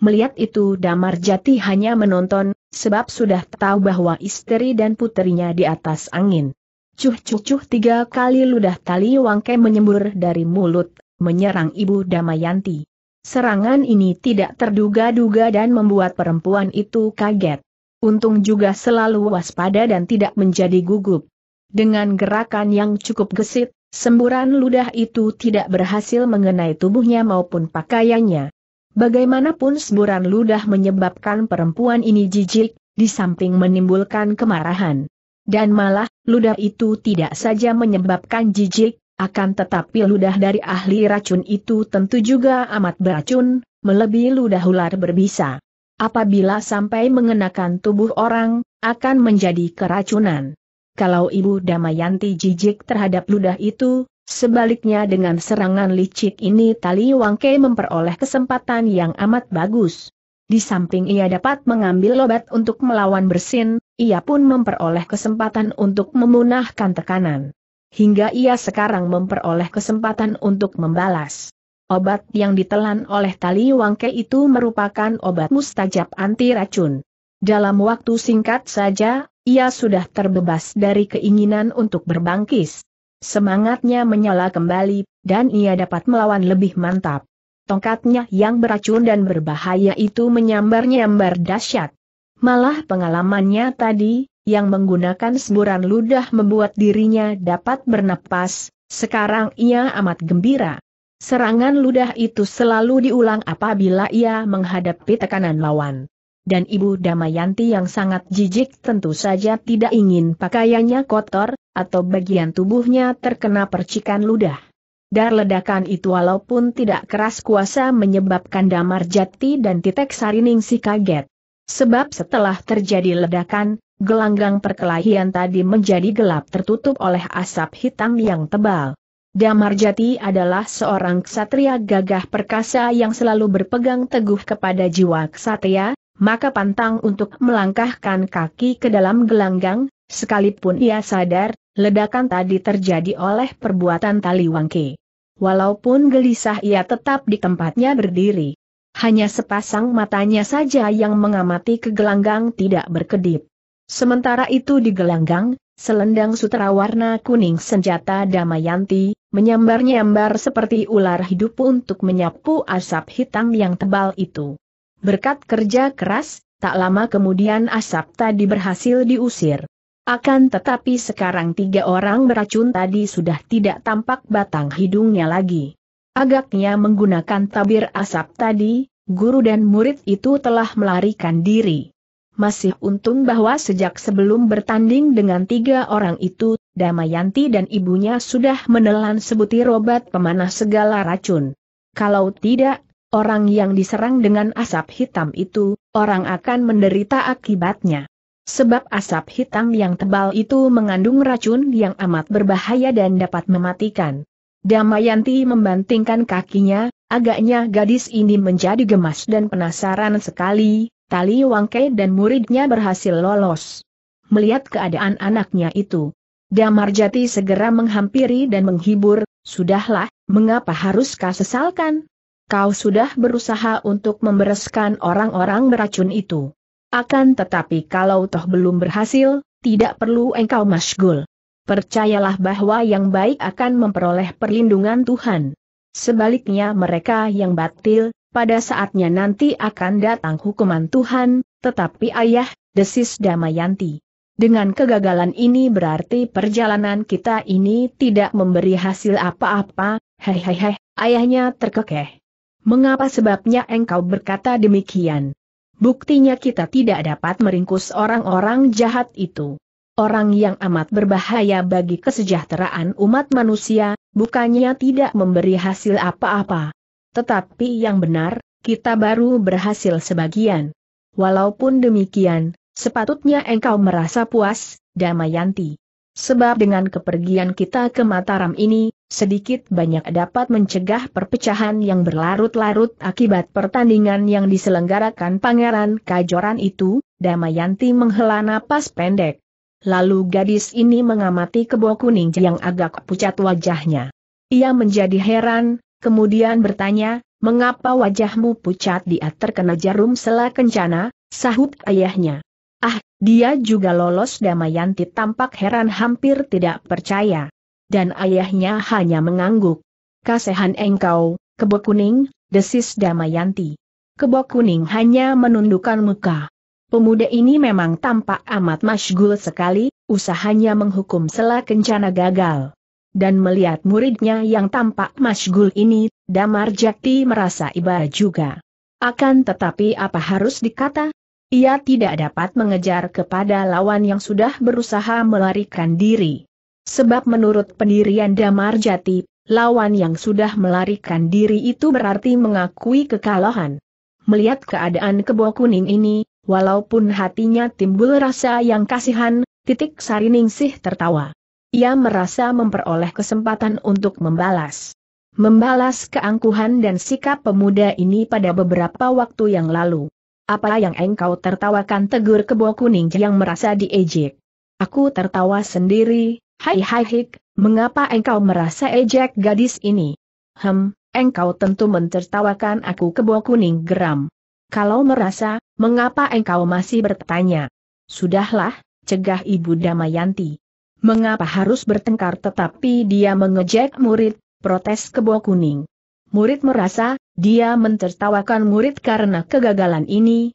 Melihat itu Damarjati hanya menonton, sebab sudah tahu bahwa istri dan puterinya di atas angin. Cuh-cuh-cuh tiga kali ludah Tali Wangke menyembur dari mulut, menyerang ibu Damayanti. Serangan ini tidak terduga-duga dan membuat perempuan itu kaget. Untung juga selalu waspada dan tidak menjadi gugup. Dengan gerakan yang cukup gesit, semburan ludah itu tidak berhasil mengenai tubuhnya maupun pakaiannya. Bagaimanapun semburan ludah menyebabkan perempuan ini jijik, di samping menimbulkan kemarahan. Dan malah, ludah itu tidak saja menyebabkan jijik, akan tetapi ludah dari ahli racun itu tentu juga amat beracun, melebihi ludah ular berbisa. Apabila sampai mengenakan tubuh orang, akan menjadi keracunan. Kalau ibu Damayanti jijik terhadap ludah itu, sebaliknya dengan serangan licik ini Tali Wangke memperoleh kesempatan yang amat bagus. Di samping ia dapat mengambil obat untuk melawan bersin, ia pun memperoleh kesempatan untuk memunahkan tekanan. Hingga ia sekarang memperoleh kesempatan untuk membalas. Obat yang ditelan oleh Tali Wangke itu merupakan obat mustajab anti racun. Dalam waktu singkat saja, ia sudah terbebas dari keinginan untuk berbangkis. Semangatnya menyala kembali, dan ia dapat melawan lebih mantap. Tongkatnya yang beracun dan berbahaya itu menyambar-nyambar dahsyat. Malah pengalamannya tadi, yang menggunakan semburan ludah membuat dirinya dapat bernapas, sekarang ia amat gembira. Serangan ludah itu selalu diulang apabila ia menghadapi tekanan lawan. Dan ibu Damayanti yang sangat jijik tentu saja tidak ingin pakaiannya kotor, atau bagian tubuhnya terkena percikan ludah. Dar ledakan itu walaupun tidak keras kuasa menyebabkan Damarjati dan Titik Sariningsih kaget. Sebab setelah terjadi ledakan, gelanggang perkelahian tadi menjadi gelap tertutup oleh asap hitam yang tebal. Damarjati adalah seorang ksatria gagah perkasa yang selalu berpegang teguh kepada jiwa ksatria, maka pantang untuk melangkahkan kaki ke dalam gelanggang, sekalipun ia sadar, ledakan tadi terjadi oleh perbuatan Tali Wangke. Walaupun gelisah ia tetap di tempatnya berdiri. Hanya sepasang matanya saja yang mengamati ke gelanggang tidak berkedip. Sementara itu di gelanggang, selendang sutera warna kuning senjata Damayanti, menyambar-nyambar seperti ular hidup untuk menyapu asap hitam yang tebal itu. Berkat kerja keras, tak lama kemudian asap tadi berhasil diusir. Akan tetapi sekarang tiga orang beracun tadi sudah tidak tampak batang hidungnya lagi. Agaknya menggunakan tabir asap tadi, guru dan murid itu telah melarikan diri. Masih untung bahwa sejak sebelum bertanding dengan tiga orang itu, Damayanti dan ibunya sudah menelan sebutir obat pemanah segala racun. Kalau tidak, orang yang diserang dengan asap hitam itu, orang akan menderita akibatnya. Sebab asap hitam yang tebal itu mengandung racun yang amat berbahaya dan dapat mematikan. Damayanti membantingkan kakinya, agaknya gadis ini menjadi gemas dan penasaran sekali, Tali Wangke dan muridnya berhasil lolos. Melihat keadaan anaknya itu, Damarjati segera menghampiri dan menghibur, "Sudahlah, mengapa harus kau sesalkan? Kau sudah berusaha untuk membereskan orang-orang beracun itu. Akan tetapi kalau toh belum berhasil, tidak perlu engkau masyghul. Percayalah bahwa yang baik akan memperoleh perlindungan Tuhan. Sebaliknya mereka yang batil, pada saatnya nanti akan datang hukuman Tuhan." "Tetapi ayah," desis Damayanti. Dengan kegagalan ini berarti perjalanan kita ini tidak memberi hasil apa-apa, hehehe, ayahnya terkekeh. Mengapa sebabnya engkau berkata demikian? Buktinya kita tidak dapat meringkus orang-orang jahat itu. Orang yang amat berbahaya bagi kesejahteraan umat manusia, bukannya tidak memberi hasil apa-apa. Tetapi yang benar, kita baru berhasil sebagian. Walaupun demikian, sepatutnya engkau merasa puas, Damayanti. Sebab dengan kepergian kita ke Mataram ini, sedikit banyak dapat mencegah perpecahan yang berlarut-larut akibat pertandingan yang diselenggarakan Pangeran Kajoran itu. Damayanti menghela napas pendek. Lalu gadis ini mengamati Kebo Kuning yang agak pucat wajahnya. Ia menjadi heran, kemudian bertanya, "Mengapa wajahmu pucat?" "Dia terkena jarum Sela Kencana," sahut ayahnya. "Ah, dia juga lolos." Damayanti tampak heran hampir tidak percaya. Dan ayahnya hanya mengangguk. "Kasihan engkau, Kebo Kuning," desis Damayanti. Kebo Kuning hanya menundukkan muka. Pemuda ini memang tampak amat masyghul sekali, usahanya menghukum Sela Kencana gagal. Dan melihat muridnya yang tampak masyghul ini, Damarjati merasa iba juga. Akan tetapi apa harus dikata? Ia tidak dapat mengejar kepada lawan yang sudah berusaha melarikan diri. Sebab menurut pendirian Damarjati, lawan yang sudah melarikan diri itu berarti mengakui kekalahan. Melihat keadaan Kebo Kuning ini, walaupun hatinya timbul rasa yang kasihan, Titik Sariningsih tertawa. Ia merasa memperoleh kesempatan untuk membalas. Membalas keangkuhan dan sikap pemuda ini pada beberapa waktu yang lalu. "Apa yang engkau tertawakan?" tegur Kebo Kuning yang merasa diejek. "Aku tertawa sendiri, hai, mengapa engkau merasa ejek gadis ini?" Engkau tentu mentertawakan aku." Kebo Kuning geram. "Kalau merasa, mengapa engkau masih bertanya?" "Sudahlah," cegah ibu Damayanti. "Mengapa harus bertengkar?" "Tetapi dia mengejek murid," protes Kebo Kuning. "Murid merasa, dia mentertawakan murid karena kegagalan ini."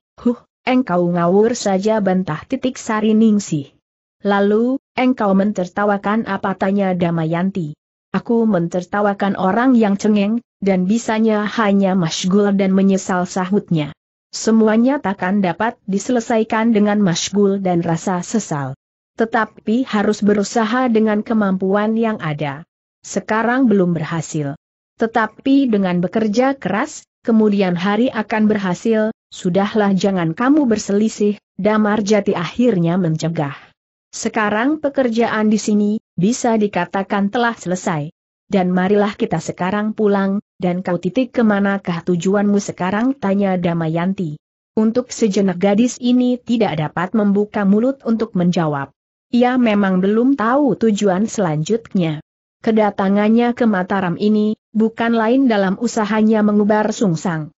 Engkau ngawur saja," bantah Titik Sariningsih. "Lalu, engkau mentertawakan apa?" tanya Damayanti. "Aku mentertawakan orang yang cengeng, dan bisanya hanya masyghul dan menyesal," sahutnya. "Semuanya takkan dapat diselesaikan dengan masyghul dan rasa sesal. Tetapi harus berusaha dengan kemampuan yang ada. Sekarang belum berhasil. Tetapi dengan bekerja keras, kemudian hari akan berhasil." "Sudahlah, jangan kamu berselisih," Damarjati akhirnya mencegah. "Sekarang pekerjaan di sini, bisa dikatakan telah selesai. Dan marilah kita sekarang pulang." "Dan kau titik kemanakah tujuanmu sekarang?" tanya Damayanti. Untuk sejenak gadis ini tidak dapat membuka mulut untuk menjawab. Ia memang belum tahu tujuan selanjutnya. Kedatangannya ke Mataram ini, bukan lain dalam usahanya mengubar sungsang.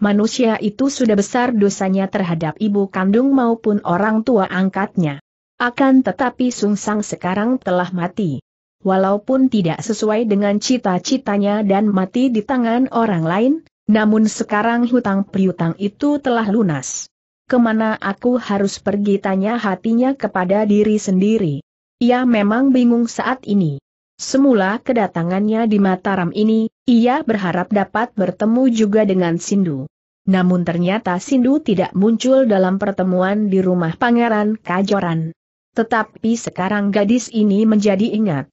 Manusia itu sudah besar dosanya terhadap ibu kandung maupun orang tua angkatnya. Akan tetapi sungsang sekarang telah mati. Walaupun tidak sesuai dengan cita-citanya dan mati di tangan orang lain, namun sekarang hutang piutang itu telah lunas. "Kemana aku harus pergi?" tanya hatinya kepada diri sendiri. Ia memang bingung saat ini. Semula kedatangannya di Mataram ini, ia berharap dapat bertemu juga dengan Sindu. Namun ternyata Sindu tidak muncul dalam pertemuan di rumah Pangeran Kajoran. Tetapi sekarang gadis ini menjadi ingat.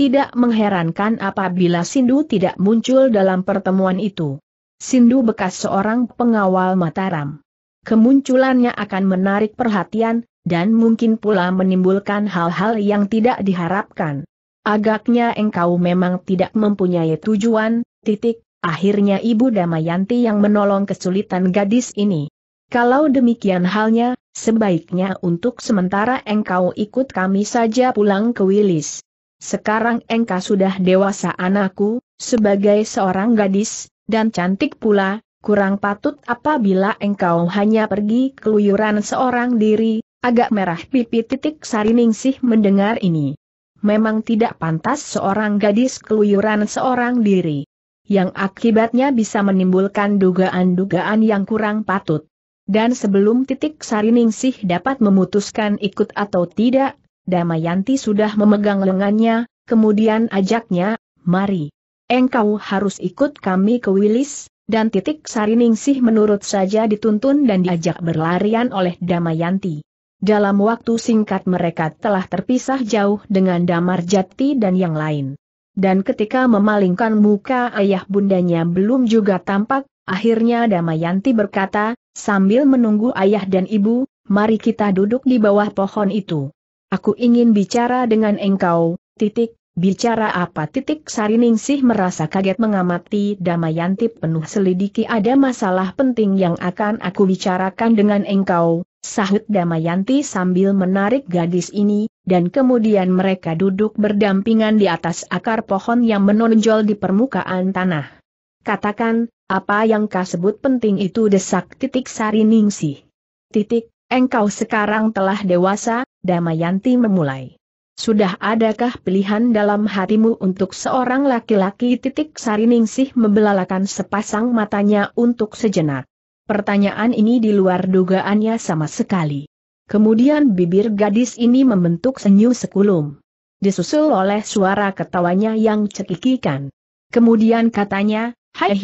Tidak mengherankan apabila Sindu tidak muncul dalam pertemuan itu. Sindu bekas seorang pengawal Mataram. Kemunculannya akan menarik perhatian, dan mungkin pula menimbulkan hal-hal yang tidak diharapkan. "Agaknya engkau memang tidak mempunyai tujuan, titik," akhirnya ibu Damayanti yang menolong kesulitan gadis ini. "Kalau demikian halnya, sebaiknya untuk sementara engkau ikut kami saja pulang ke Wilis. Sekarang engkau sudah dewasa anakku, sebagai seorang gadis, dan cantik pula, kurang patut apabila engkau hanya pergi keluyuran seorang diri." Agak merah pipi Titik Sariningsih mendengar ini. Memang tidak pantas seorang gadis keluyuran seorang diri, yang akibatnya bisa menimbulkan dugaan-dugaan yang kurang patut. Dan sebelum Titik Sariningsih dapat memutuskan ikut atau tidak, Damayanti sudah memegang lengannya, kemudian ajaknya, "Mari. Engkau harus ikut kami ke Wilis." Dan Titik Sariningsih menurut saja dituntun dan diajak berlarian oleh Damayanti. Dalam waktu singkat mereka telah terpisah jauh dengan Damarjati dan yang lain. Dan ketika memalingkan muka ayah bundanya belum juga tampak, akhirnya Damayanti berkata, sambil menunggu ayah dan ibu, "Mari kita duduk di bawah pohon itu. Aku ingin bicara dengan engkau." "Titik, bicara apa?" Titik Sariningsih merasa kaget mengamati Damayanti penuh selidiki. "Ada masalah penting yang akan aku bicarakan dengan engkau," sahut Damayanti sambil menarik gadis ini, dan kemudian mereka duduk berdampingan di atas akar pohon yang menonjol di permukaan tanah. "Katakan, apa yang kau sebut penting itu?" desak Titik Sariningsih. "Titik, engkau sekarang telah dewasa," Damayanti memulai. "Sudah adakah pilihan dalam hatimu untuk seorang laki-laki?" Titik Sariningsih membelalakan sepasang matanya untuk sejenak. Pertanyaan ini di luar dugaannya sama sekali. Kemudian bibir gadis ini membentuk senyum sekulum. Disusul oleh suara ketawanya yang cekikikan. Kemudian katanya, "Hai,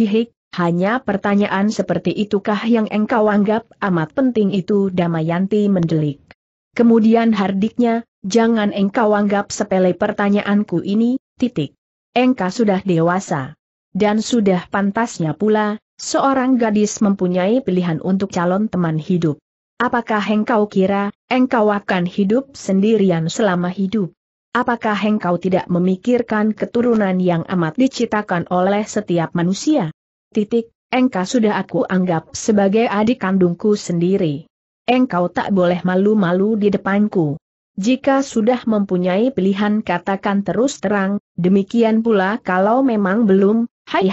hanya pertanyaan seperti itukah yang engkau anggap amat penting itu?" Damayanti mendelik. Kemudian hardiknya, "Jangan engkau anggap sepele pertanyaanku ini, Titik. Engkau sudah dewasa. Dan sudah pantasnya pula seorang gadis mempunyai pilihan untuk calon teman hidup. Apakah engkau kira, engkau akan hidup sendirian selama hidup? Apakah engkau tidak memikirkan keturunan yang amat dicitakan oleh setiap manusia? Titik, engkau sudah aku anggap sebagai adik kandungku sendiri. Engkau tak boleh malu-malu di depanku. Jika sudah mempunyai pilihan katakan terus terang, demikian pula kalau memang belum." "Hai,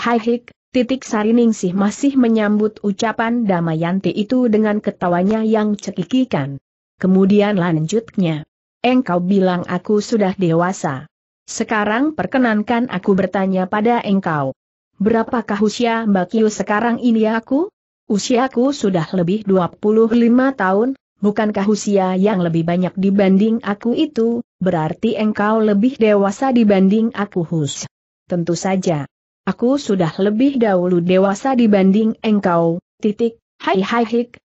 Titik Sariningsih masih menyambut ucapan Damayanti itu dengan ketawanya yang cekikikan. Kemudian lanjutnya, "Engkau bilang aku sudah dewasa. Sekarang perkenankan aku bertanya pada engkau. Berapakah usia Mbakyu sekarang ini?" "Aku? Usiaku sudah lebih 25 tahun, bukankah usia yang lebih banyak dibanding aku itu?" "Berarti engkau lebih dewasa dibanding aku." "Hus. Tentu saja. Aku sudah lebih dahulu dewasa dibanding engkau, Titik." Hai,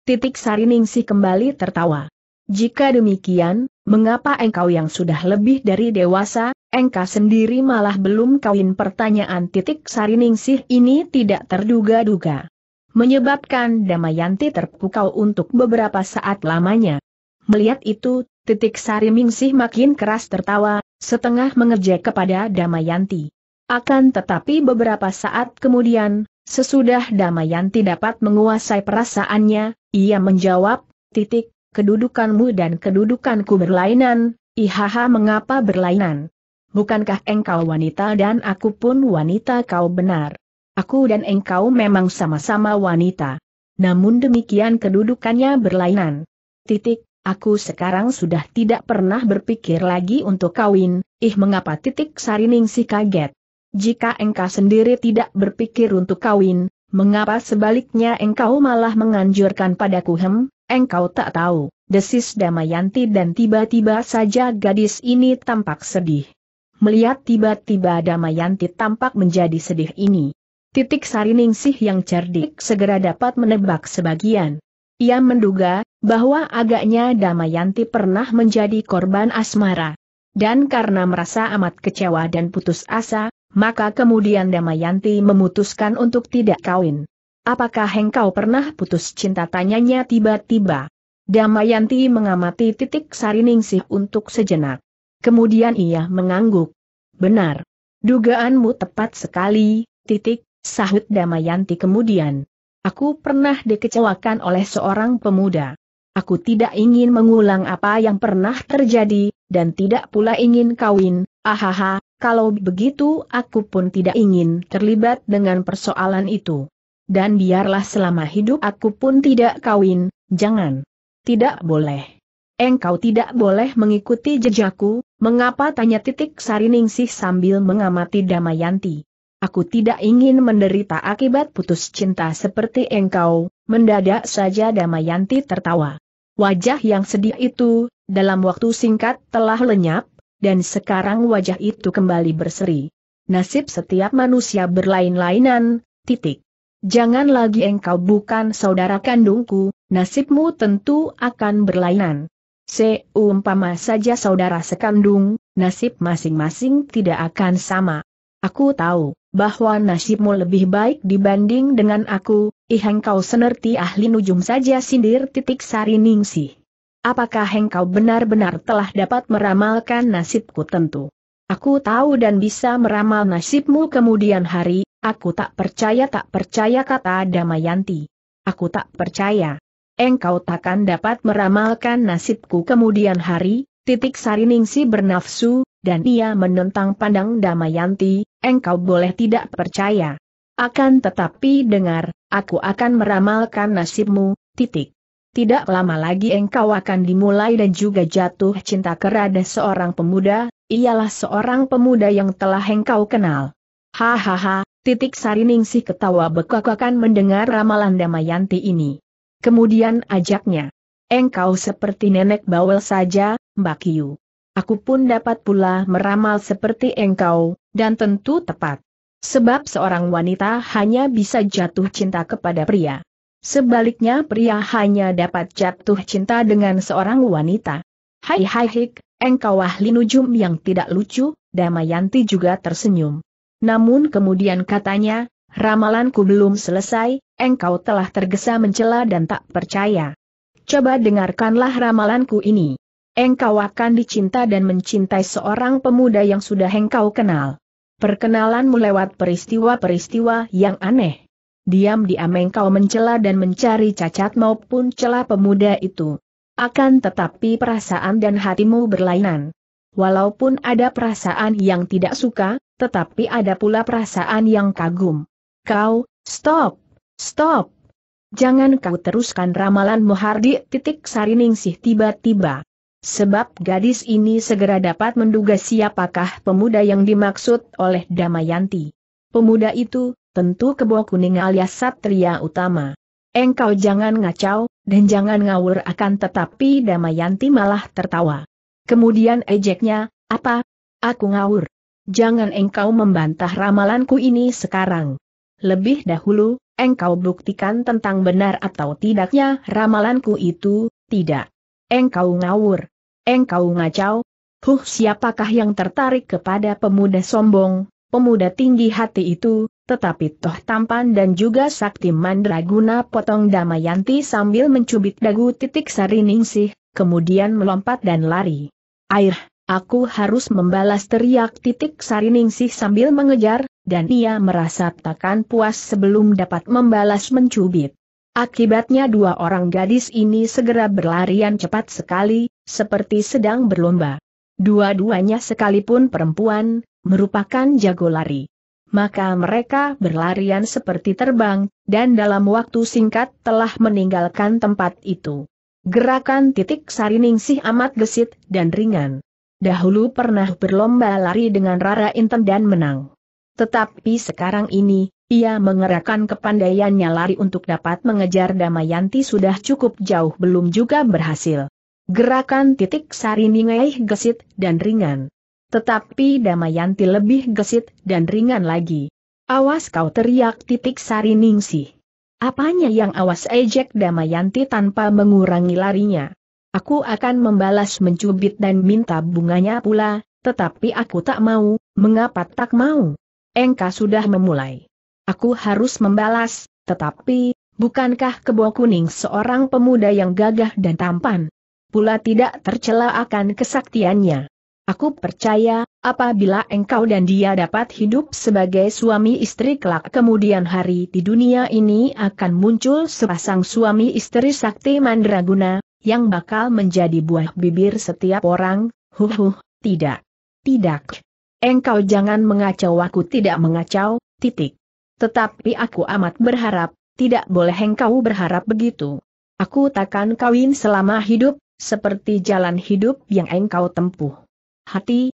Titik Sariningsih kembali tertawa. "Jika demikian, mengapa engkau yang sudah lebih dari dewasa, engkau sendiri malah belum kawin?" Pertanyaan Titik Sariningsih ini tidak terduga-duga, menyebabkan Damayanti terpukau untuk beberapa saat lamanya. Melihat itu, Titik Sariningsih makin keras tertawa, setengah mengejek kepada Damayanti. Akan tetapi beberapa saat kemudian, sesudah Damayanti dapat menguasai perasaannya, ia menjawab, "Titik, kedudukanmu dan kedudukanku berlainan." "Ihaha, mengapa berlainan? Bukankah engkau wanita dan aku pun wanita?" "Kau benar. Aku dan engkau memang sama-sama wanita. Namun demikian kedudukannya berlainan. Titik, aku sekarang sudah tidak pernah berpikir lagi untuk kawin." Mengapa?" Titik Sariningsih kaget. "Jika engkau sendiri tidak berpikir untuk kawin, mengapa sebaliknya engkau malah menganjurkan padaku?" Engkau tak tahu," desis Damayanti, dan tiba-tiba saja gadis ini tampak sedih. Melihat tiba-tiba Damayanti tampak menjadi sedih ini, Titik Sariningsih yang cerdik segera dapat menebak sebagian. Ia menduga bahwa agaknya Damayanti pernah menjadi korban asmara. Dan karena merasa amat kecewa dan putus asa, maka kemudian Damayanti memutuskan untuk tidak kawin. "Apakah engkau pernah putus cinta?" tanyanya tiba-tiba. Damayanti mengamati Titik Sariningsih untuk sejenak. Kemudian ia mengangguk. "Benar. Dugaanmu tepat sekali, Titik," sahut Damayanti kemudian. "Aku pernah dikecewakan oleh seorang pemuda. Aku tidak ingin mengulang apa yang pernah terjadi, dan tidak pula ingin kawin." "Ahaha. Kalau begitu aku pun tidak ingin terlibat dengan persoalan itu. Dan biarlah selama hidup aku pun tidak kawin." "Jangan. Tidak boleh. Engkau tidak boleh mengikuti jejakku." "Mengapa?" tanya Titik Sariningsih sambil mengamati Damayanti. Aku tidak ingin menderita akibat putus cinta seperti engkau." Mendadak saja Damayanti tertawa. Wajah yang sedih itu, dalam waktu singkat telah lenyap, dan sekarang wajah itu kembali berseri. Nasib setiap manusia berlain-lainan, titik. Jangan lagi engkau bukan saudara kandungku, nasibmu tentu akan berlainan. Seumpama saja saudara sekandung, nasib masing-masing tidak akan sama. Aku tahu bahwa nasibmu lebih baik dibanding dengan aku, engkau senerti ahli nujum saja, sindir Titik Sariningsih. Apakah engkau benar-benar telah dapat meramalkan nasibku? Tentu. Aku tahu dan bisa meramal nasibmu kemudian hari. Aku tak percaya kata Damayanti. Aku tak percaya. Engkau takkan dapat meramalkan nasibku kemudian hari. Titik Sariningsih bernafsu, dan ia menentang pandang Damayanti. Engkau boleh tidak percaya. Akan tetapi dengar, aku akan meramalkan nasibmu, titik. Tidak lama lagi engkau akan dimulai dan juga jatuh cinta kerada seorang pemuda, ialah seorang pemuda yang telah engkau kenal. Hahaha, Titik Sariningsih ketawa bekak-bekakan mendengar ramalan Damayanti ini. Kemudian ajaknya. Engkau seperti nenek bawel saja, Mbak Kiyu. Aku pun dapat pula meramal seperti engkau, dan tentu tepat. Sebab seorang wanita hanya bisa jatuh cinta kepada pria. Sebaliknya pria hanya dapat jatuh cinta dengan seorang wanita. Hai, engkau ahli nujum yang tidak lucu. Damayanti juga tersenyum. Namun kemudian katanya, ramalanku belum selesai, engkau telah tergesa mencela dan tak percaya. Coba dengarkanlah ramalanku ini. Engkau akan dicinta dan mencintai seorang pemuda yang sudah engkau kenal. Perkenalanmu lewat peristiwa-peristiwa yang aneh. Diam-diam engkau mencela dan mencari cacat maupun celah pemuda itu. Akan tetapi perasaan dan hatimu berlainan. Walaupun ada perasaan yang tidak suka, tetapi ada pula perasaan yang kagum. Kau, stop. Jangan kau teruskan ramalanmu hardi, Titik Sariningsih tiba-tiba. Sebab gadis ini segera dapat menduga siapakah pemuda yang dimaksud oleh Damayanti. Pemuda itu, tentu Kebo Kuning alias Satria Utama. Engkau jangan ngacau, dan jangan ngawur. Akan tetapi Damayanti malah tertawa. Kemudian ejeknya, apa? Aku ngawur? Jangan engkau membantah ramalanku ini sekarang. Lebih dahulu, engkau buktikan tentang benar atau tidaknya ramalanku itu. Tidak. Engkau ngawur. Engkau ngacau. Siapakah yang tertarik kepada pemuda sombong, pemuda tinggi hati itu, tetapi toh tampan dan juga sakti mandraguna, potong Damayanti sambil mencubit dagu Titik Sariningsih, kemudian melompat dan lari. Air, aku harus membalas, teriak Titik Sariningsih sambil mengejar, dan ia merasa takkan puas sebelum dapat membalas mencubit. Akibatnya dua orang gadis ini segera berlarian cepat sekali, seperti sedang berlomba. Dua-duanya sekalipun perempuan, merupakan jago lari. Maka mereka berlarian seperti terbang, dan dalam waktu singkat telah meninggalkan tempat itu. Gerakan Titik Sariningsih amat gesit dan ringan. Dahulu pernah berlomba lari dengan Rara Inten dan menang. Tetapi sekarang ini, ia mengerahkan kepandaiannya lari untuk dapat mengejar Damayanti sudah cukup jauh belum juga berhasil. Gerakan Titik Sariningsih gesit dan ringan. Tetapi Damayanti lebih gesit dan ringan lagi. Awas kau, teriak Titik Sariningsih. Apanya yang awas, ejek Damayanti tanpa mengurangi larinya. Aku akan membalas mencubit dan minta bunganya pula, tetapi aku tak mau. Mengapa tak mau? Engkau sudah memulai. Aku harus membalas, tetapi, bukankah Kebo Kuning seorang pemuda yang gagah dan tampan? Pula tidak tercela akan kesaktiannya. Aku percaya, apabila engkau dan dia dapat hidup sebagai suami istri kelak kemudian hari, di dunia ini akan muncul sepasang suami istri sakti mandraguna, yang bakal menjadi buah bibir setiap orang. Tidak. Engkau jangan mengacau. Aku tidak mengacau, titik. Tetapi aku amat berharap, tidak boleh engkau berharap begitu. Aku takkan kawin selama hidup, seperti jalan hidup yang engkau tempuh. Hati,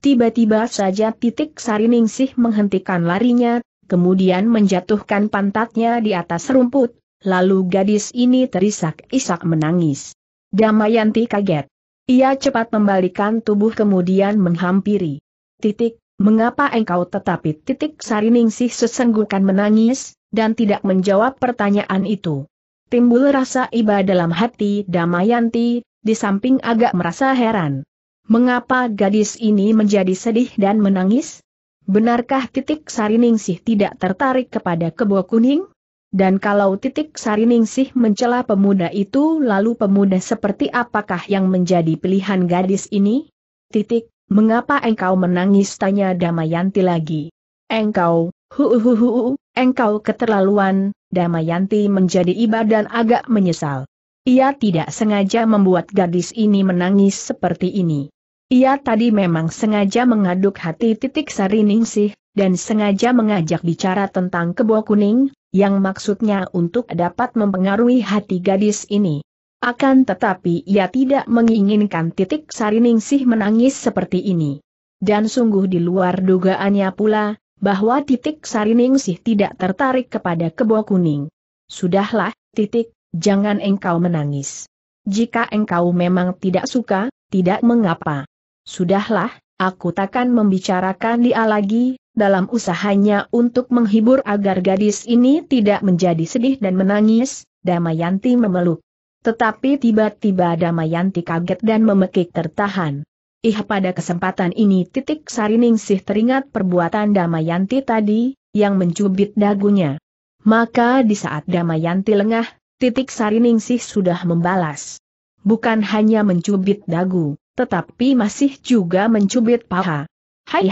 Tiba-tiba saja Titik Sariningsih menghentikan larinya, kemudian menjatuhkan pantatnya di atas rumput, lalu gadis ini terisak-isak menangis. Damayanti kaget. Ia cepat membalikan tubuh kemudian menghampiri. Titik, mengapa engkau? Tetapi Titik Sariningsih sesenggukan menangis, dan tidak menjawab pertanyaan itu. Timbul rasa iba dalam hati Damayanti, di samping agak merasa heran. Mengapa gadis ini menjadi sedih dan menangis? Benarkah Titik Sariningsih tidak tertarik kepada Kebo Kuning? Dan kalau Titik Sariningsih mencela pemuda itu, lalu pemuda seperti apakah yang menjadi pilihan gadis ini? Titik, mengapa engkau menangis? Tanya Damayanti lagi. Engkau, engkau keterlaluan. Damayanti menjadi iba dan agak menyesal. Ia tidak sengaja membuat gadis ini menangis seperti ini. Ia tadi memang sengaja mengaduk hati Titik Sariningsih, dan sengaja mengajak bicara tentang Kebo Kuning, yang maksudnya untuk dapat mempengaruhi hati gadis ini. Akan tetapi ia tidak menginginkan Titik Sariningsih menangis seperti ini. Dan sungguh di luar dugaannya pula, bahwa Titik Sariningsih tidak tertarik kepada Kebo Kuning. Sudahlah, Titik, jangan engkau menangis. Jika engkau memang tidak suka, tidak mengapa. Sudahlah, aku takkan membicarakan dia lagi, dalam usahanya untuk menghibur agar gadis ini tidak menjadi sedih dan menangis, Damayanti memeluk. Tetapi tiba-tiba Damayanti kaget dan memekik tertahan. Pada kesempatan ini Titik Sariningsih teringat perbuatan Damayanti tadi, yang mencubit dagunya. Maka di saat Damayanti lengah, Titik Sariningsih sudah membalas. Bukan hanya mencubit dagu, tetapi masih juga mencubit paha. Hai,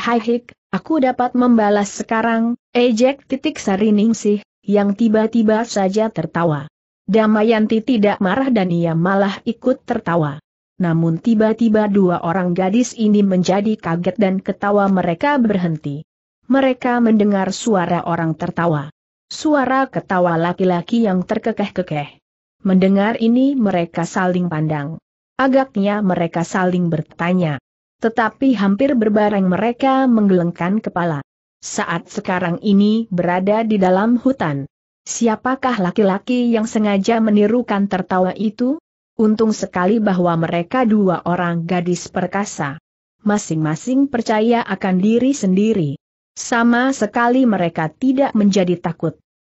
aku dapat membalas sekarang, ejek Titik Sariningsih, yang tiba-tiba saja tertawa. Damayanti tidak marah dan ia malah ikut tertawa. Namun tiba-tiba dua orang gadis ini menjadi kaget dan ketawa mereka berhenti. Mereka mendengar suara orang tertawa. Suara ketawa laki-laki yang terkekeh-kekeh. Mendengar ini mereka saling pandang. Agaknya mereka saling bertanya. Tetapi hampir berbareng mereka menggelengkan kepala. Saat sekarang ini berada di dalam hutan. Siapakah laki-laki yang sengaja menirukan tertawa itu? Untung sekali bahwa mereka dua orang gadis perkasa. Masing-masing percaya akan diri sendiri. Sama sekali mereka tidak menjadi takut.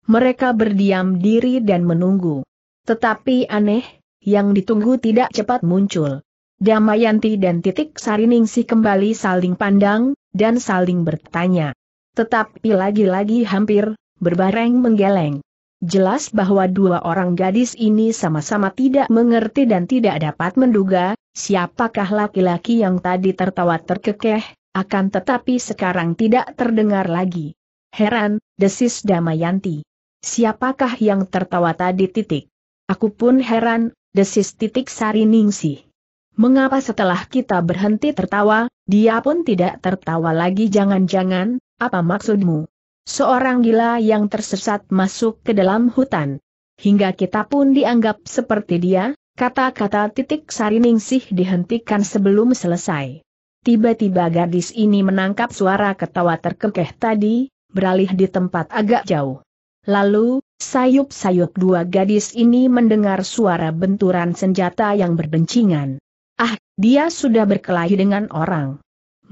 Mereka berdiam diri dan menunggu. Tetapi aneh, yang ditunggu tidak cepat muncul. Damayanti dan Titik Sariningsih kembali saling pandang, dan saling bertanya. Tetapi lagi-lagi hampir berbareng menggeleng. Jelas bahwa dua orang gadis ini sama-sama tidak mengerti dan tidak dapat menduga, siapakah laki-laki yang tadi tertawa terkekeh, akan tetapi sekarang tidak terdengar lagi. Heran, desis Damayanti. Siapakah yang tertawa tadi? Titik, aku pun heran, desis Titik Sariningsih. Mengapa setelah kita berhenti tertawa, dia pun tidak tertawa lagi? Jangan-jangan, apa maksudmu? Seorang gila yang tersesat masuk ke dalam hutan. Hingga kita pun dianggap seperti dia, kata-kata Titik Sariningsih dihentikan sebelum selesai. Tiba-tiba gadis ini menangkap suara ketawa terkekeh tadi, beralih di tempat agak jauh. Lalu, sayup-sayup dua gadis ini mendengar suara benturan senjata yang berbencingan. Ah, dia sudah berkelahi dengan orang.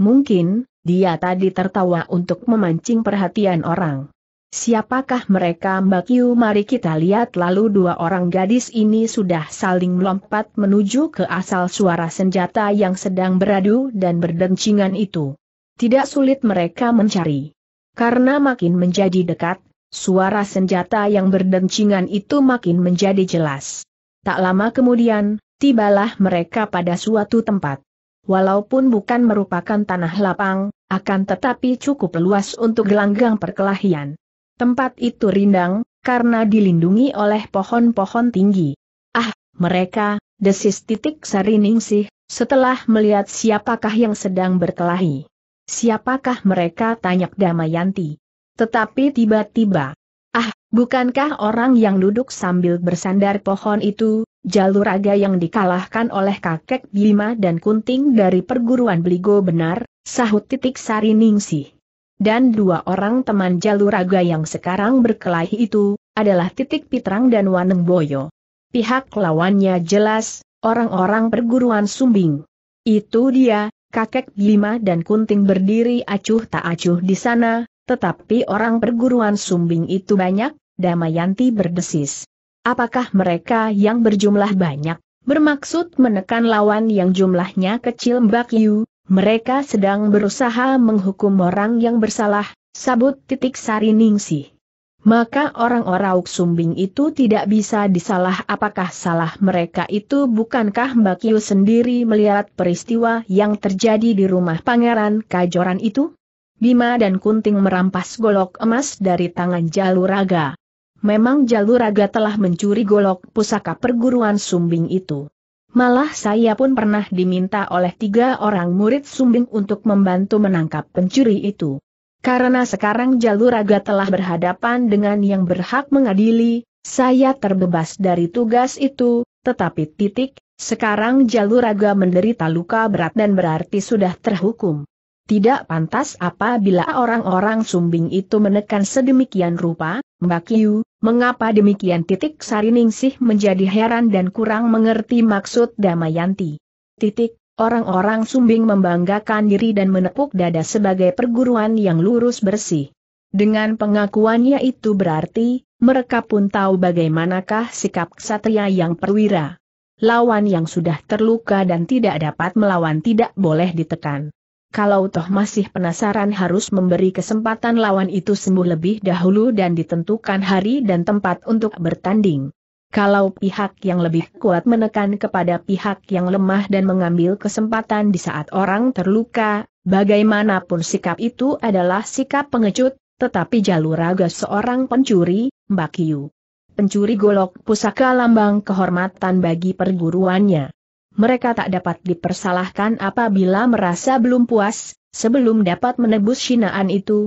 Mungkin, dia tadi tertawa untuk memancing perhatian orang. Siapakah mereka? Mbak Yu, mari kita lihat. Lalu dua orang gadis ini sudah saling melompat menuju ke asal suara senjata yang sedang beradu dan berdencingan itu. Tidak sulit mereka mencari. Karena makin menjadi dekat, suara senjata yang berdencingan itu makin menjadi jelas. Tak lama kemudian, tibalah mereka pada suatu tempat. Walaupun bukan merupakan tanah lapang, akan tetapi cukup luas untuk gelanggang perkelahian. Tempat itu rindang, karena dilindungi oleh pohon-pohon tinggi. Ah, mereka, desis Titik Sariningsih, setelah melihat siapakah yang sedang berkelahi. Siapakah mereka? Tanya Damayanti. Tetapi tiba-tiba, ah, bukankah orang yang duduk sambil bersandar pohon itu, Jalu Raga yang dikalahkan oleh kakek Bima dan Kunting dari perguruan Beligo? Benar, sahut Titik Sariningsih. Dan dua orang teman Jalu Raga yang sekarang berkelahi itu adalah Titik Pitrang dan Wanemboyo. Pihak lawannya jelas, orang-orang perguruan Sumbing. Itu dia, kakek Bima dan Kunting berdiri acuh tak acuh di sana, tetapi orang perguruan Sumbing itu banyak, Damayanti berdesis. Apakah mereka yang berjumlah banyak, bermaksud menekan lawan yang jumlahnya kecil? Mbak Yu, mereka sedang berusaha menghukum orang yang bersalah, sabut Titik Sariningsih. Maka orang-orang Sumbing itu tidak bisa disalah. Apakah salah mereka itu? Bukankah Mbak Yu sendiri melihat peristiwa yang terjadi di rumah Pangeran Kajoran itu? Bima dan Kunting merampas golok emas dari tangan Jalu Raga. Memang Jalu Raga telah mencuri golok pusaka perguruan Sumbing itu. Malah saya pun pernah diminta oleh 3 orang murid Sumbing untuk membantu menangkap pencuri itu. Karena sekarang Jalu Raga telah berhadapan dengan yang berhak mengadili, saya terbebas dari tugas itu, tetapi titik, sekarang Jalu Raga menderita luka berat dan berarti sudah terhukum. Tidak pantas apabila orang-orang Sumbing itu menekan sedemikian rupa, Mbak Yu, mengapa demikian? Titik Sariningsih menjadi heran dan kurang mengerti maksud Damayanti. Titik, orang-orang Sumbing membanggakan diri dan menepuk dada sebagai perguruan yang lurus bersih. Dengan pengakuannya itu berarti, mereka pun tahu bagaimanakah sikap ksatria yang perwira. Lawan yang sudah terluka dan tidak dapat melawan tidak boleh ditekan. Kalau toh masih penasaran harus memberi kesempatan lawan itu sembuh lebih dahulu dan ditentukan hari dan tempat untuk bertanding. Kalau pihak yang lebih kuat menekan kepada pihak yang lemah dan mengambil kesempatan di saat orang terluka, bagaimanapun sikap itu adalah sikap pengecut, tetapi Jalu Raga seorang pencuri, Mbak Yu. Pencuri golok pusaka lambang kehormatan bagi perguruannya. Mereka tak dapat dipersalahkan apabila merasa belum puas, sebelum dapat menebus shinaan itu,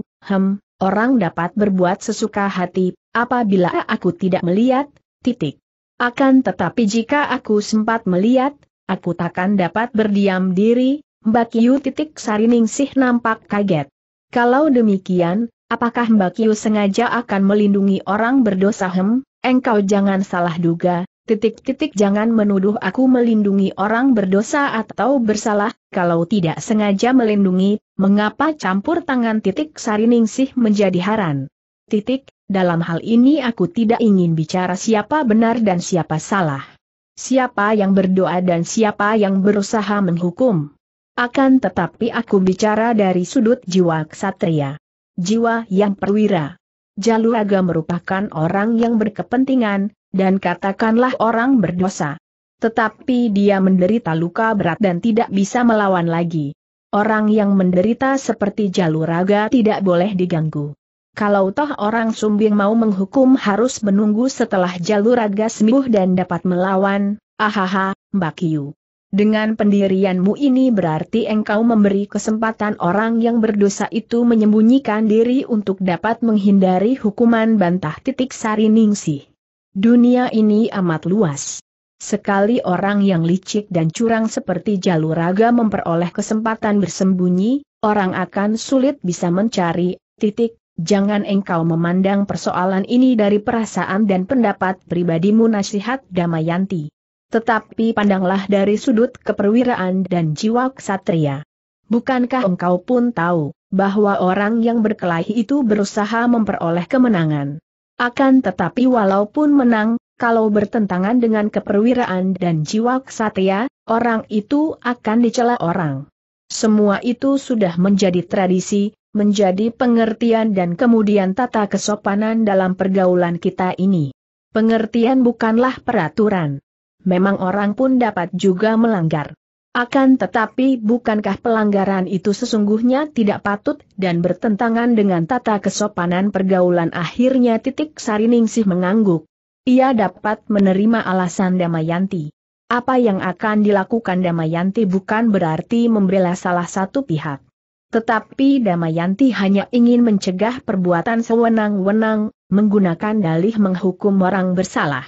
orang dapat berbuat sesuka hati, apabila aku tidak melihat, titik. Akan tetapi jika aku sempat melihat, aku takkan dapat berdiam diri. Mbak Yu, Titik Sariningsih nampak kaget. Kalau demikian, apakah Mbak Yu sengaja akan melindungi orang berdosa? Engkau jangan salah duga, titik-titik jangan menuduh aku melindungi orang berdosa atau bersalah. Kalau tidak sengaja melindungi, mengapa campur tangan? Titik Sariningsih menjadi heran. Titik, dalam hal ini aku tidak ingin bicara siapa benar dan siapa salah. Siapa yang berdoa dan siapa yang berusaha menghukum. Akan tetapi aku bicara dari sudut jiwa ksatria. Jiwa yang perwira. Jalu Raga merupakan orang yang berkepentingan, dan katakanlah orang berdosa. Tetapi dia menderita luka berat dan tidak bisa melawan lagi. Orang yang menderita seperti Jalu Raga tidak boleh diganggu. Kalau toh orang Sumbing mau menghukum harus menunggu setelah Jalu Raga sembuh dan dapat melawan. Ahaha, Mbak Yu. Dengan pendirianmu ini berarti engkau memberi kesempatan orang yang berdosa itu menyembunyikan diri untuk dapat menghindari hukuman, bantah Titik Sariningsih. Dunia ini amat luas. Sekali orang yang licik dan curang seperti Jalu Raga memperoleh kesempatan bersembunyi, orang akan sulit bisa mencari, titik. Jangan engkau memandang persoalan ini dari perasaan dan pendapat pribadimu, nasihat Damayanti. Tetapi pandanglah dari sudut keperwiraan dan jiwa ksatria. Bukankah engkau pun tahu, bahwa orang yang berkelahi itu berusaha memperoleh kemenangan? Akan tetapi walaupun menang, kalau bertentangan dengan keperwiraan dan jiwa ksatria, orang itu akan dicela orang. Semua itu sudah menjadi tradisi, menjadi pengertian dan kemudian tata kesopanan dalam pergaulan kita ini. Pengertian bukanlah peraturan. Memang orang pun dapat juga melanggar. Akan tetapi bukankah pelanggaran itu sesungguhnya tidak patut dan bertentangan dengan tata kesopanan pergaulan? Akhirnya Titik Sariningsih mengangguk. Ia dapat menerima alasan Damayanti. Apa yang akan dilakukan Damayanti bukan berarti membela salah satu pihak. Tetapi Damayanti hanya ingin mencegah perbuatan sewenang-wenang, menggunakan dalih menghukum orang bersalah.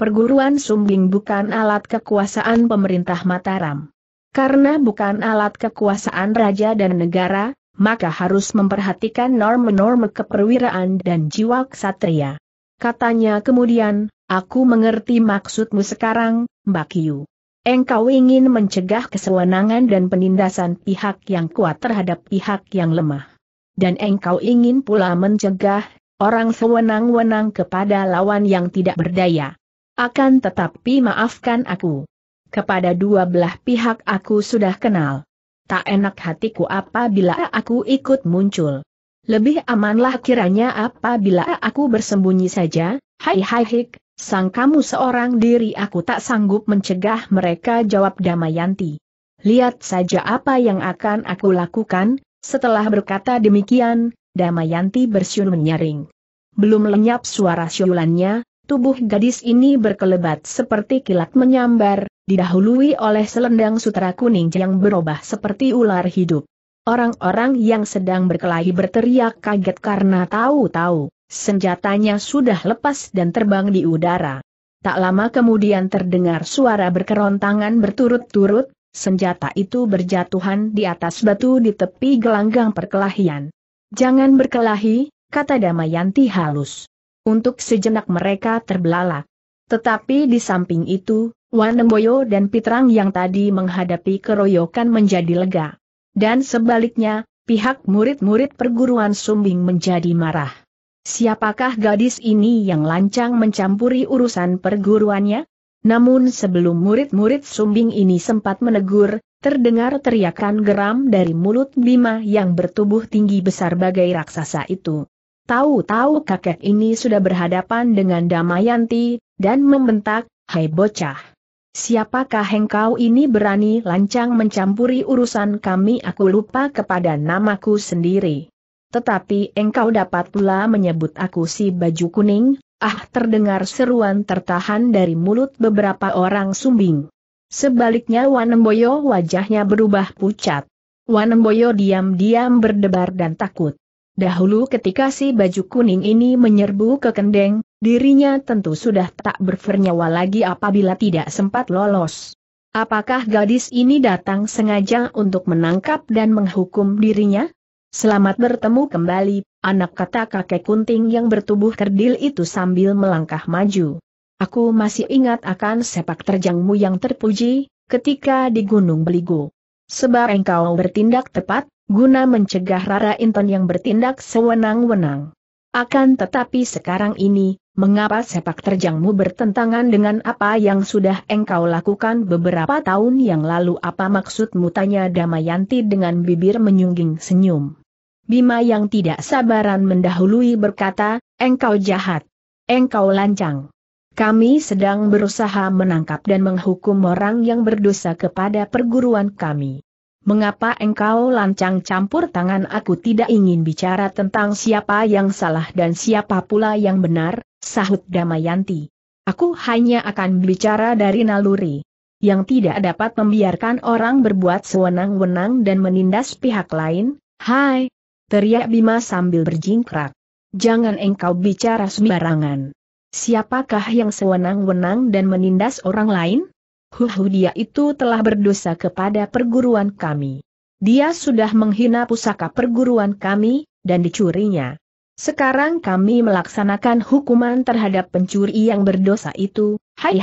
Perguruan Sumbing bukan alat kekuasaan pemerintah Mataram. Karena bukan alat kekuasaan raja dan negara, maka harus memperhatikan norma-norma keperwiraan dan jiwa ksatria. Katanya kemudian, "Aku mengerti maksudmu sekarang, Mbak Kiu. Engkau ingin mencegah kesewenangan dan penindasan pihak yang kuat terhadap pihak yang lemah. Dan engkau ingin pula mencegah orang sewenang-wenang kepada lawan yang tidak berdaya. Akan tetapi maafkan aku. Kepada dua belah pihak aku sudah kenal. Tak enak hatiku apabila aku ikut muncul. Lebih amanlah kiranya apabila aku bersembunyi saja." Hai, sang kamu seorang diri, aku tak sanggup mencegah mereka, jawab Damayanti. Lihat saja apa yang akan aku lakukan. Setelah berkata demikian, Damayanti bersyul menyaring. Belum lenyap suara syulannya, tubuh gadis ini berkelebat seperti kilat menyambar, didahului oleh selendang sutra kuning yang berubah seperti ular hidup. Orang-orang yang sedang berkelahi berteriak kaget karena tahu-tahu senjatanya sudah lepas dan terbang di udara. Tak lama kemudian terdengar suara berkerontangan berturut-turut, senjata itu berjatuhan di atas batu di tepi gelanggang perkelahian. "Jangan berkelahi," kata Damayanti halus. Untuk sejenak mereka terbelalak. Tetapi di samping itu, Wanemboyo dan Pitrang yang tadi menghadapi keroyokan menjadi lega. Dan sebaliknya, pihak murid-murid perguruan Sumbing menjadi marah. Siapakah gadis ini yang lancang mencampuri urusan perguruannya? Namun sebelum murid-murid Sumbing ini sempat menegur, terdengar teriakan geram dari mulut Bima yang bertubuh tinggi besar bagai raksasa itu. Tahu-tahu kakek ini sudah berhadapan dengan Damayanti, dan membentak, "Hai bocah! Siapakah engkau ini berani lancang mencampuri urusan kami? Aku lupa kepada namaku sendiri. Tetapi engkau dapat pula menyebut aku si baju kuning." Ah, terdengar seruan tertahan dari mulut beberapa orang Sumbing. Sebaliknya Wanemboyo wajahnya berubah pucat. Wanemboyo diam-diam berdebar dan takut. Dahulu ketika si baju kuning ini menyerbu ke Kendeng, dirinya tentu sudah tak bernyawa lagi apabila tidak sempat lolos. Apakah gadis ini datang sengaja untuk menangkap dan menghukum dirinya? "Selamat bertemu kembali, anak," kata kakek Kunting yang bertubuh kerdil itu sambil melangkah maju. "Aku masih ingat akan sepak terjangmu yang terpuji ketika di Gunung Beligo. Sebab engkau bertindak tepat, guna mencegah Rara Inten yang bertindak sewenang-wenang. Akan tetapi sekarang ini, mengapa sepak terjangmu bertentangan dengan apa yang sudah engkau lakukan beberapa tahun yang lalu?" "Apa maksudmu?" tanya Damayanti dengan bibir menyungging senyum. Bima yang tidak sabaran mendahului berkata, "Engkau jahat. Engkau lancang. Kami sedang berusaha menangkap dan menghukum orang yang berdosa kepada perguruan kami. Mengapa engkau lancang campur tangan?" "Aku tidak ingin bicara tentang siapa yang salah dan siapa pula yang benar," sahut Damayanti. "Aku hanya akan bicara dari naluri, yang tidak dapat membiarkan orang berbuat sewenang-wenang dan menindas pihak lain." "Hai!" teriak Bima sambil berjingkrak. "Jangan engkau bicara sembarangan. Siapakah yang sewenang-wenang dan menindas orang lain? Huhu, dia itu telah berdosa kepada perguruan kami. Dia sudah menghina pusaka perguruan kami, dan dicurinya. Sekarang kami melaksanakan hukuman terhadap pencuri yang berdosa itu." Hai,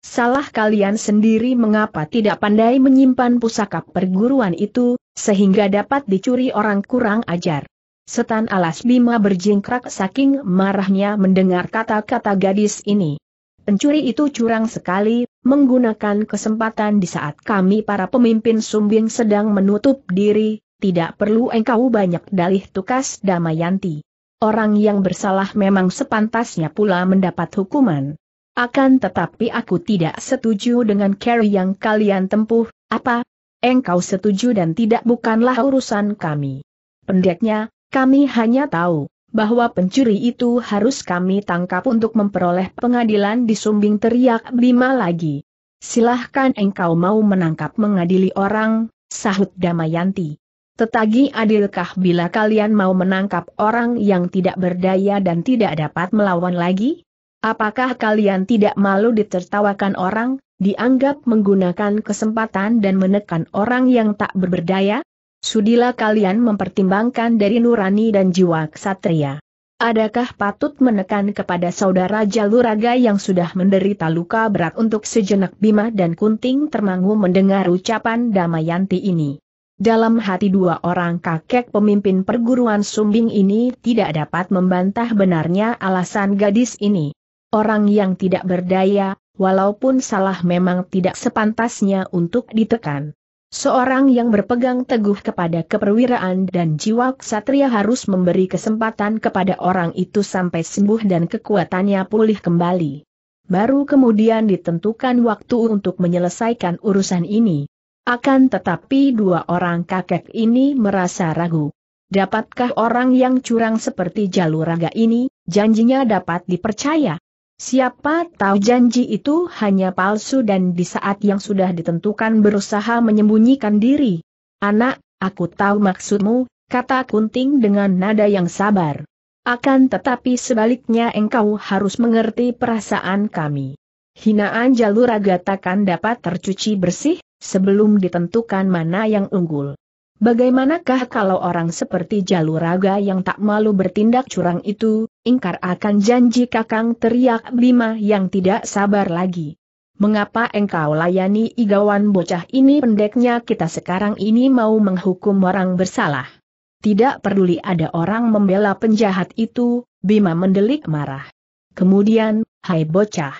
salah kalian sendiri. Mengapa tidak pandai menyimpan pusaka perguruan itu, sehingga dapat dicuri orang kurang ajar? Setan alas. Bima berjingkrak saking marahnya mendengar kata-kata gadis ini. "Pencuri itu curang sekali, menggunakan kesempatan di saat kami para pemimpin Sumbing sedang menutup diri." "Tidak perlu engkau banyak dalih," tukas Damayanti. "Orang yang bersalah memang sepantasnya pula mendapat hukuman. Akan tetapi aku tidak setuju dengan cara yang kalian tempuh." "Apa? Engkau setuju dan tidak bukanlah urusan kami. Pendeknya, kami hanya tahu bahwa pencuri itu harus kami tangkap untuk memperoleh pengadilan di Sumbing," teriak Bima lagi. "Silahkan engkau mau menangkap mengadili orang," sahut Damayanti. "Tetapi adilkah bila kalian mau menangkap orang yang tidak berdaya dan tidak dapat melawan lagi? Apakah kalian tidak malu ditertawakan orang? dianggap menggunakan kesempatan dan menekan orang yang tak berberdaya? Sudilah kalian mempertimbangkan dari nurani dan jiwa ksatria. Adakah patut menekan kepada saudara Jalu Raga yang sudah menderita luka berat untuk sejenak? Bima dan Kunting termangu mendengar ucapan Damayanti ini. Dalam hati dua orang kakek pemimpin perguruan Sumbing ini tidak dapat membantah benarnya alasan gadis ini. Orang yang tidak berdaya, walaupun salah memang tidak sepantasnya untuk ditekan. Seorang yang berpegang teguh kepada keperwiraan dan jiwa ksatria harus memberi kesempatan kepada orang itu sampai sembuh dan kekuatannya pulih kembali. Baru kemudian ditentukan waktu untuk menyelesaikan urusan ini. Akan tetapi dua orang kakek ini merasa ragu. Dapatkah orang yang curang seperti Jalu Raga ini, janjinya dapat dipercaya? Siapa tahu janji itu hanya palsu dan di saat yang sudah ditentukan berusaha menyembunyikan diri. Anak, aku tahu maksudmu, kata Kunting dengan nada yang sabar. Akan tetapi sebaliknya engkau harus mengerti perasaan kami. Hinaan Jalu Raga takkan dapat tercuci bersih, sebelum ditentukan mana yang unggul. Bagaimanakah kalau orang seperti Jalu Raga yang tak malu bertindak curang itu, ingkar akan janji kakang, teriak Bima yang tidak sabar lagi. Mengapa engkau layani igawan bocah ini? Pendeknya kita sekarang ini mau menghukum orang bersalah. Tidak peduli ada orang membela penjahat itu, Bima mendelik marah. Kemudian, hai bocah,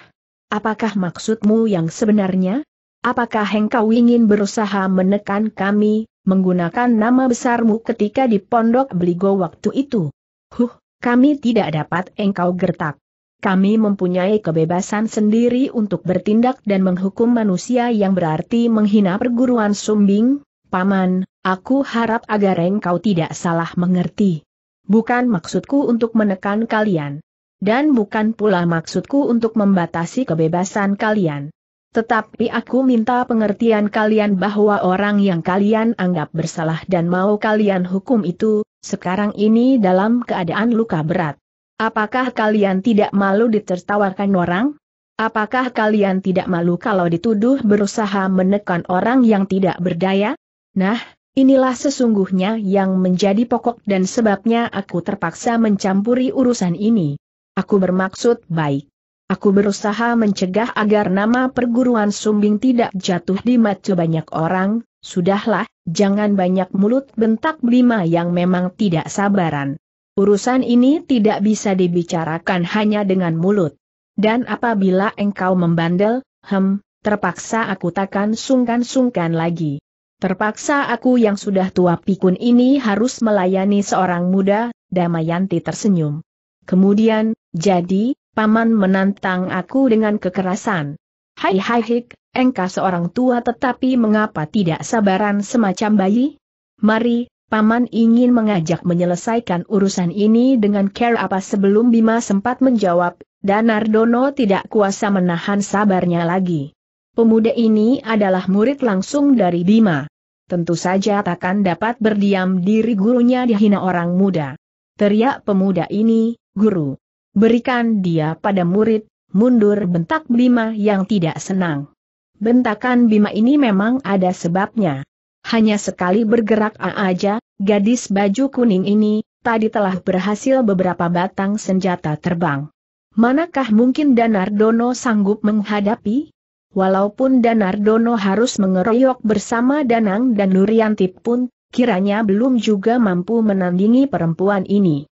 apakah maksudmu yang sebenarnya? Apakah engkau ingin berusaha menekan kami menggunakan nama besarmu ketika di Pondok Beligo waktu itu? Huh, kami tidak dapat engkau gertak. Kami mempunyai kebebasan sendiri untuk bertindak dan menghukum manusia yang berarti menghina perguruan Sumbing. Paman, aku harap agar engkau tidak salah mengerti. Bukan maksudku untuk menekan kalian. Dan bukan pula maksudku untuk membatasi kebebasan kalian. Tetapi aku minta pengertian kalian bahwa orang yang kalian anggap bersalah dan mau kalian hukum itu, sekarang ini dalam keadaan luka berat. Apakah kalian tidak malu ditertawakan orang? Apakah kalian tidak malu kalau dituduh berusaha menekan orang yang tidak berdaya? Nah, inilah sesungguhnya yang menjadi pokok dan sebabnya aku terpaksa mencampuri urusan ini. Aku bermaksud baik. Aku berusaha mencegah agar nama perguruan Sumbing tidak jatuh di mata banyak orang. Sudahlah, jangan banyak mulut, bentak Bima yang memang tidak sabaran. Urusan ini tidak bisa dibicarakan hanya dengan mulut. Dan apabila engkau membandel, terpaksa aku takkan sungkan-sungkan lagi. Terpaksa aku yang sudah tua pikun ini harus melayani seorang muda. Damayanti tersenyum. Kemudian, jadi Paman menantang aku dengan kekerasan. Hai, engkau seorang tua tetapi mengapa tidak sabaran semacam bayi? Mari, Paman ingin mengajak menyelesaikan urusan ini dengan care. Apa sebelum Bima sempat menjawab, Danardono tidak kuasa menahan sabarnya lagi. Pemuda ini adalah murid langsung dari Bima. Tentu saja takkan dapat berdiam diri gurunya dihina orang muda. Teriak pemuda ini, guru. Berikan dia pada murid, mundur, bentak Bima yang tidak senang. Bentakan Bima ini memang ada sebabnya. Hanya sekali bergerak aja, gadis baju kuning ini, tadi telah berhasil beberapa batang senjata terbang. Manakah mungkin Danardono sanggup menghadapi? Walaupun Danardono harus mengeroyok bersama Danang dan Nurianti pun, kiranya belum juga mampu menandingi perempuan ini.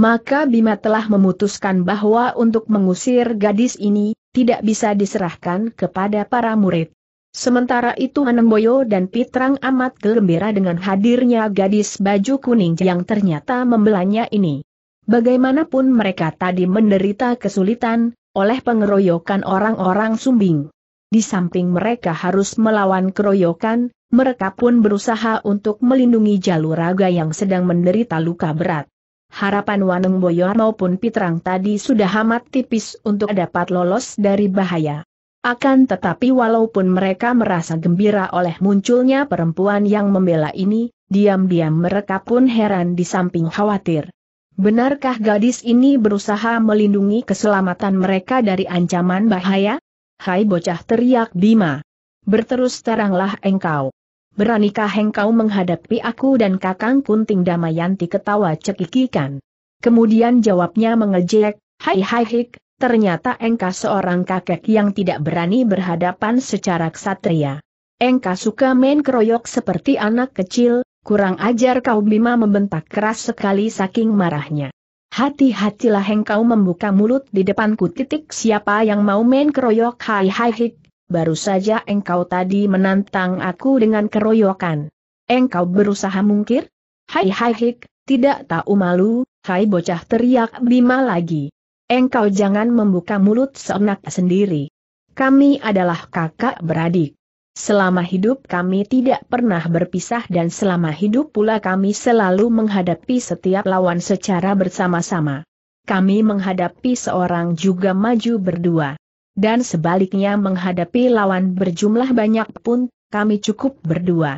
Maka Bima telah memutuskan bahwa untuk mengusir gadis ini, tidak bisa diserahkan kepada para murid. Sementara itu Wanemboyo dan Pitrang amat gembira dengan hadirnya gadis baju kuning yang ternyata membelanya ini. Bagaimanapun mereka tadi menderita kesulitan, oleh pengeroyokan orang-orang Sumbing. Di samping mereka harus melawan keroyokan, mereka pun berusaha untuk melindungi Jalu Raga yang sedang menderita luka berat. Harapan Wanemboyo maupun Pitrang tadi sudah amat tipis untuk dapat lolos dari bahaya. Akan tetapi walaupun mereka merasa gembira oleh munculnya perempuan yang membela ini, diam-diam mereka pun heran di samping khawatir. Benarkah gadis ini berusaha melindungi keselamatan mereka dari ancaman bahaya? "Hai bocah," teriak Bima. "Berterus teranglah engkau. Beranikah engkau menghadapi aku dan kakang Kunting?" Damayanti ketawa cekikikan. Kemudian jawabnya mengejek, "Hai hai hik, ternyata engkau seorang kakek yang tidak berani berhadapan secara ksatria. Engkau suka main keroyok seperti anak kecil, kurang ajar kau." Bima membentak keras sekali saking marahnya. "Hati-hatilah engkau membuka mulut di depanku. Titik siapa yang mau main keroyok? Hai hai hik, baru saja engkau tadi menantang aku dengan keroyokan. Engkau berusaha mungkir? Hai hai hik, tidak tahu malu. Hai bocah," teriak Bima lagi. "Engkau jangan membuka mulut seenak sendiri. Kami adalah kakak beradik. Selama hidup kami tidak pernah berpisah dan selama hidup pula kami selalu menghadapi setiap lawan secara bersama-sama. Kami menghadapi seorang juga maju berdua. Dan sebaliknya menghadapi lawan berjumlah banyak pun, kami cukup berdua.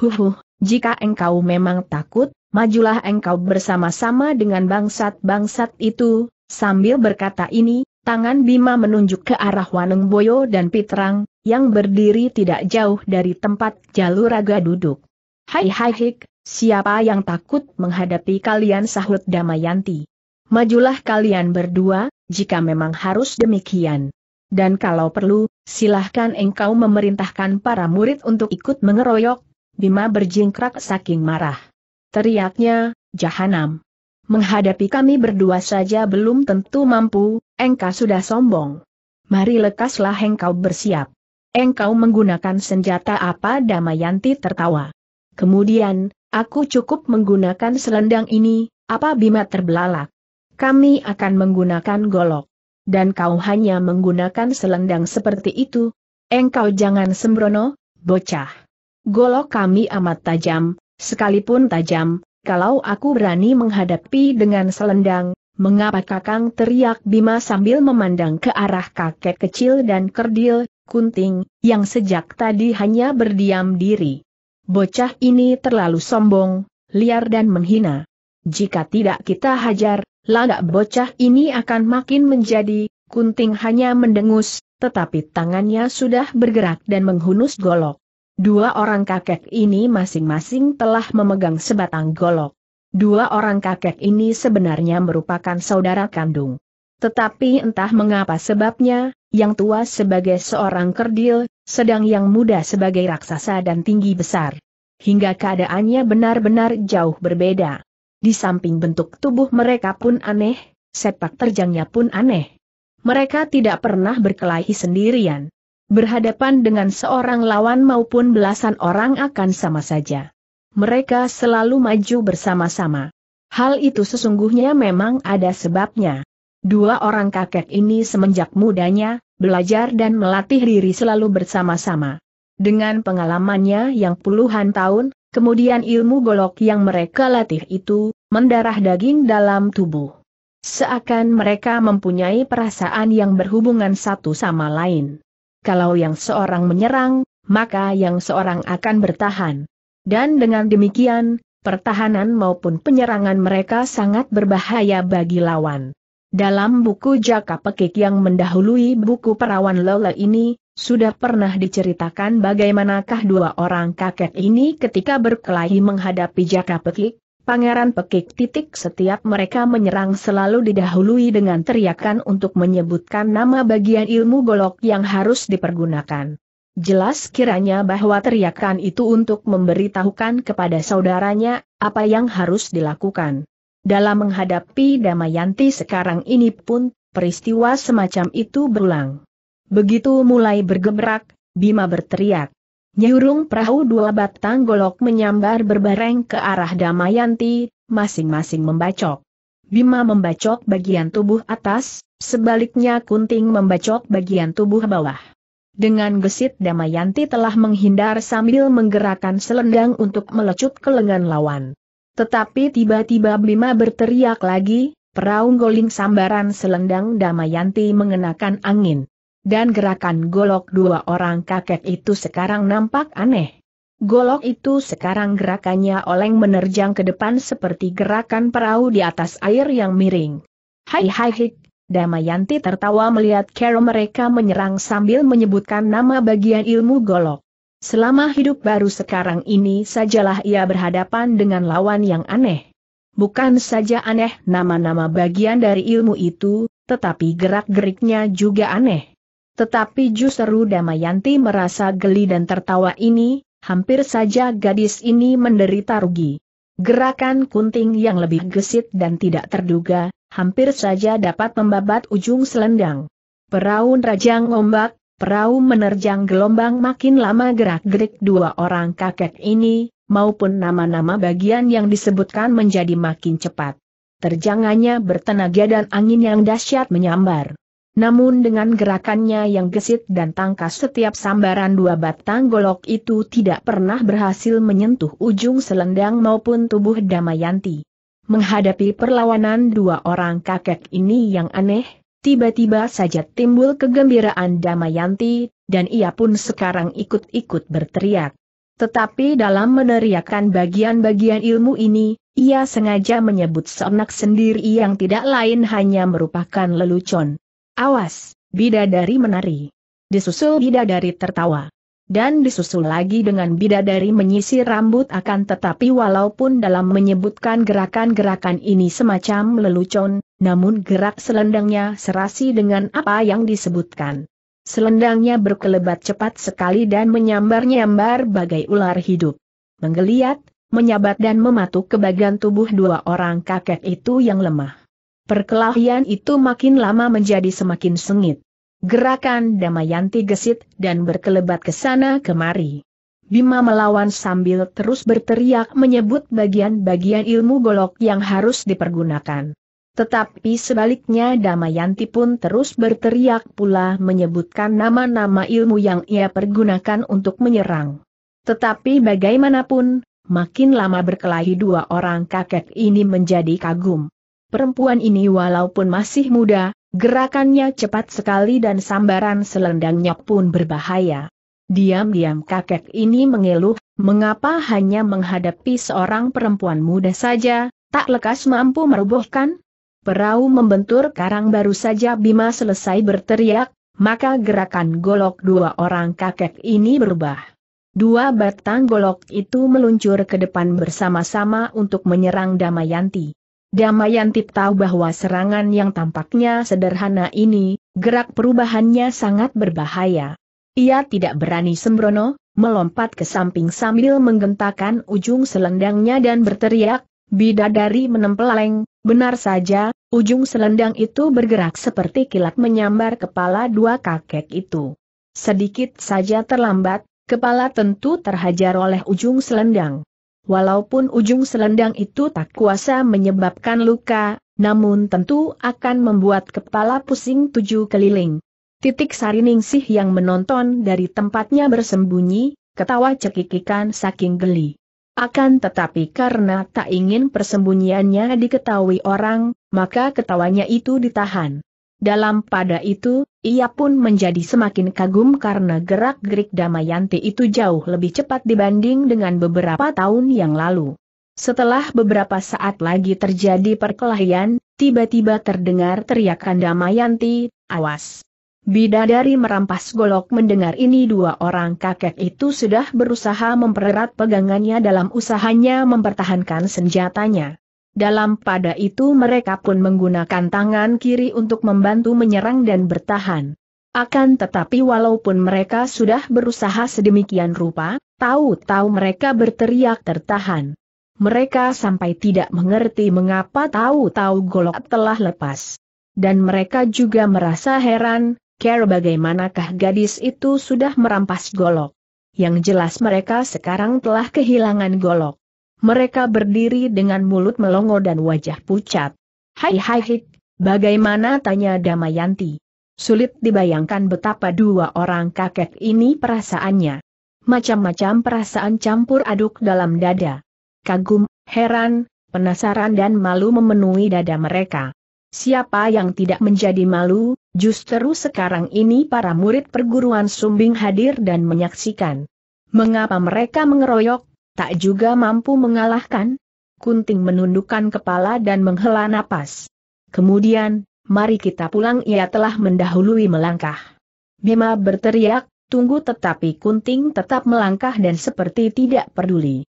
Huhuh, jika engkau memang takut, majulah engkau bersama-sama dengan bangsat-bangsat itu." Sambil berkata ini, tangan Bima menunjuk ke arah Wanemboyo dan Pitrang, yang berdiri tidak jauh dari tempat Jalu Raga duduk. "Hai hai hik, siapa yang takut menghadapi kalian?" sahut Damayanti. "Majulah kalian berdua, jika memang harus demikian. Dan kalau perlu, silahkan engkau memerintahkan para murid untuk ikut mengeroyok." Bima berjingkrak saking marah. Teriaknya, "Jahanam! Menghadapi kami berdua saja belum tentu mampu, engkau sudah sombong. Mari lekaslah engkau bersiap. Engkau menggunakan senjata apa?" Damayanti tertawa. "Kemudian, aku cukup menggunakan selendang ini." "Apa?" Bima terbelalak. "Kami akan menggunakan golok. Dan kau hanya menggunakan selendang seperti itu. Engkau jangan sembrono, bocah. Golok kami amat tajam, sekalipun tajam. Kalau aku berani menghadapi dengan selendang, mengapa kakang?" teriak Bima sambil memandang ke arah kakek kecil dan kerdil, Kunting, yang sejak tadi hanya berdiam diri. "Bocah ini terlalu sombong, liar dan menghina. Jika tidak kita hajar, landak bocah ini akan makin menjadi." Kunting hanya mendengus, tetapi tangannya sudah bergerak dan menghunus golok. Dua orang kakek ini masing-masing telah memegang sebatang golok. Dua orang kakek ini sebenarnya merupakan saudara kandung. Tetapi entah mengapa sebabnya, yang tua sebagai seorang kerdil, sedang yang muda sebagai raksasa dan tinggi besar. Hingga keadaannya benar-benar jauh berbeda. Di samping bentuk tubuh mereka pun aneh, sepak terjangnya pun aneh. Mereka tidak pernah berkelahi sendirian. Berhadapan dengan seorang lawan maupun belasan orang akan sama saja. Mereka selalu maju bersama-sama. Hal itu sesungguhnya memang ada sebabnya. Dua orang kakek ini semenjak mudanya, belajar dan melatih diri selalu bersama-sama. Dengan pengalamannya yang puluhan tahun, kemudian ilmu golok yang mereka latih itu, mendarah daging dalam tubuh. Seakan mereka mempunyai perasaan yang berhubungan satu sama lain. Kalau yang seorang menyerang, maka yang seorang akan bertahan. Dan dengan demikian, pertahanan maupun penyerangan mereka sangat berbahaya bagi lawan. Dalam buku Jaka Pekik yang mendahului buku Perawan Lola ini, sudah pernah diceritakan bagaimanakah dua orang kakek ini ketika berkelahi menghadapi Jaka Pekik, Pangeran Pekik. Setiap mereka menyerang selalu didahului dengan teriakan untuk menyebutkan nama bagian ilmu golok yang harus dipergunakan. Jelas kiranya bahwa teriakan itu untuk memberitahukan kepada saudaranya apa yang harus dilakukan. Dalam menghadapi Damayanti sekarang ini pun, peristiwa semacam itu berulang. Begitu mulai bergebrak, Bima berteriak. Nyurung perahu dua batang golok menyambar berbareng ke arah Damayanti, masing-masing membacok. Bima membacok bagian tubuh atas, sebaliknya Kunting membacok bagian tubuh bawah. Dengan gesit Damayanti telah menghindar sambil menggerakkan selendang untuk melecut ke lengan lawan. Tetapi tiba-tiba Bima berteriak lagi, "Perahu!" Goling sambaran selendang Damayanti mengenakan angin. Dan gerakan golok dua orang kakek itu sekarang nampak aneh. Golok itu sekarang gerakannya oleng menerjang ke depan seperti gerakan perahu di atas air yang miring. "Hai hai hik, Damayanti tertawa melihat cara mereka menyerang sambil menyebutkan nama bagian ilmu golok. Selama hidup baru sekarang ini sajalah ia berhadapan dengan lawan yang aneh. Bukan saja aneh nama-nama bagian dari ilmu itu, tetapi gerak-geriknya juga aneh. Tetapi justru Damayanti merasa geli dan tertawa ini, hampir saja gadis ini menderita rugi. Gerakan Kunting yang lebih gesit dan tidak terduga, hampir saja dapat membabat ujung selendang. Perahu nerjang ombak, perahu menerjang gelombang. Makin lama gerak-gerik dua orang kakek ini, maupun nama-nama bagian yang disebutkan menjadi makin cepat. Terjangannya bertenaga dan angin yang dahsyat menyambar. Namun dengan gerakannya yang gesit dan tangkas, setiap sambaran dua batang golok itu tidak pernah berhasil menyentuh ujung selendang maupun tubuh Damayanti. Menghadapi perlawanan dua orang kakek ini yang aneh, tiba-tiba saja timbul kegembiraan Damayanti, dan ia pun sekarang ikut-ikut berteriak. Tetapi dalam meneriakkan bagian-bagian ilmu ini, ia sengaja menyebut seorang sendiri yang tidak lain hanya merupakan lelucon. "Awas, bidadari menari!" Disusul bidadari tertawa. Dan disusul lagi dengan bidadari menyisir rambut. Akan tetapi walaupun dalam menyebutkan gerakan-gerakan ini semacam lelucon, namun gerak selendangnya serasi dengan apa yang disebutkan. Selendangnya berkelebat cepat sekali dan menyambar-nyambar bagai ular hidup. Menggeliat, menyabat dan mematuk ke bagian tubuh dua orang kakek itu yang lemah. Perkelahian itu makin lama menjadi semakin sengit. Gerakan Damayanti gesit dan berkelebat ke sana kemari. Bima melawan sambil terus berteriak menyebut bagian-bagian ilmu golok yang harus dipergunakan. Tetapi sebaliknya Damayanti pun terus berteriak pula menyebutkan nama-nama ilmu yang ia pergunakan untuk menyerang. Tetapi bagaimanapun, makin lama berkelahi dua orang kakek ini menjadi kagum. Perempuan ini walaupun masih muda, gerakannya cepat sekali dan sambaran selendangnya pun berbahaya. Diam-diam kakek ini mengeluh, mengapa hanya menghadapi seorang perempuan muda saja, tak lekas mampu merobohkan? Perahu membentur karang. Baru saja Bima selesai berteriak, maka gerakan golok dua orang kakek ini berubah. Dua batang golok itu meluncur ke depan bersama-sama untuk menyerang Damayanti. Damayanti tahu bahwa serangan yang tampaknya sederhana ini, gerak perubahannya sangat berbahaya. Ia tidak berani sembrono, melompat ke samping sambil menggentakkan ujung selendangnya dan berteriak, "Bidadari menempeleng!" Benar saja, ujung selendang itu bergerak seperti kilat menyambar kepala dua kakek itu. Sedikit saja terlambat, kepala tentu terhajar oleh ujung selendang. Walaupun ujung selendang itu tak kuasa menyebabkan luka, namun tentu akan membuat kepala pusing tujuh keliling. Titik Sariningsih yang menonton dari tempatnya bersembunyi, ketawa cekikikan saking geli. Akan tetapi karena tak ingin persembunyiannya diketahui orang, maka ketawanya itu ditahan. Dalam pada itu, ia pun menjadi semakin kagum karena gerak-gerik Damayanti itu jauh lebih cepat dibanding dengan beberapa tahun yang lalu. Setelah beberapa saat lagi terjadi perkelahian, tiba-tiba terdengar teriakan Damayanti, "Awas! Bidadari merampas golok!" Mendengar ini dua orang kakek itu sudah berusaha mempererat pegangannya dalam usahanya mempertahankan senjatanya. Dalam pada itu mereka pun menggunakan tangan kiri untuk membantu menyerang dan bertahan. Akan tetapi walaupun mereka sudah berusaha sedemikian rupa, tahu-tahu mereka berteriak tertahan. Mereka sampai tidak mengerti mengapa tahu-tahu golok telah lepas. Dan mereka juga merasa heran, kira bagaimanakah gadis itu sudah merampas golok. Yang jelas mereka sekarang telah kehilangan golok. Mereka berdiri dengan mulut melongo dan wajah pucat. "Hai, bagaimana?" tanya Damayanti. Sulit dibayangkan betapa dua orang kakek ini perasaannya. Macam-macam perasaan campur aduk dalam dada. Kagum, heran, penasaran dan malu memenuhi dada mereka. Siapa yang tidak menjadi malu, justru sekarang ini para murid perguruan Sumbing hadir dan menyaksikan. Mengapa mereka mengeroyok? Tak juga mampu mengalahkan? Kunting menundukkan kepala dan menghela napas. Kemudian, mari kita pulang. Ia telah mendahului melangkah. Bima berteriak, tunggu, tetapi Kunting tetap melangkah dan seperti tidak peduli.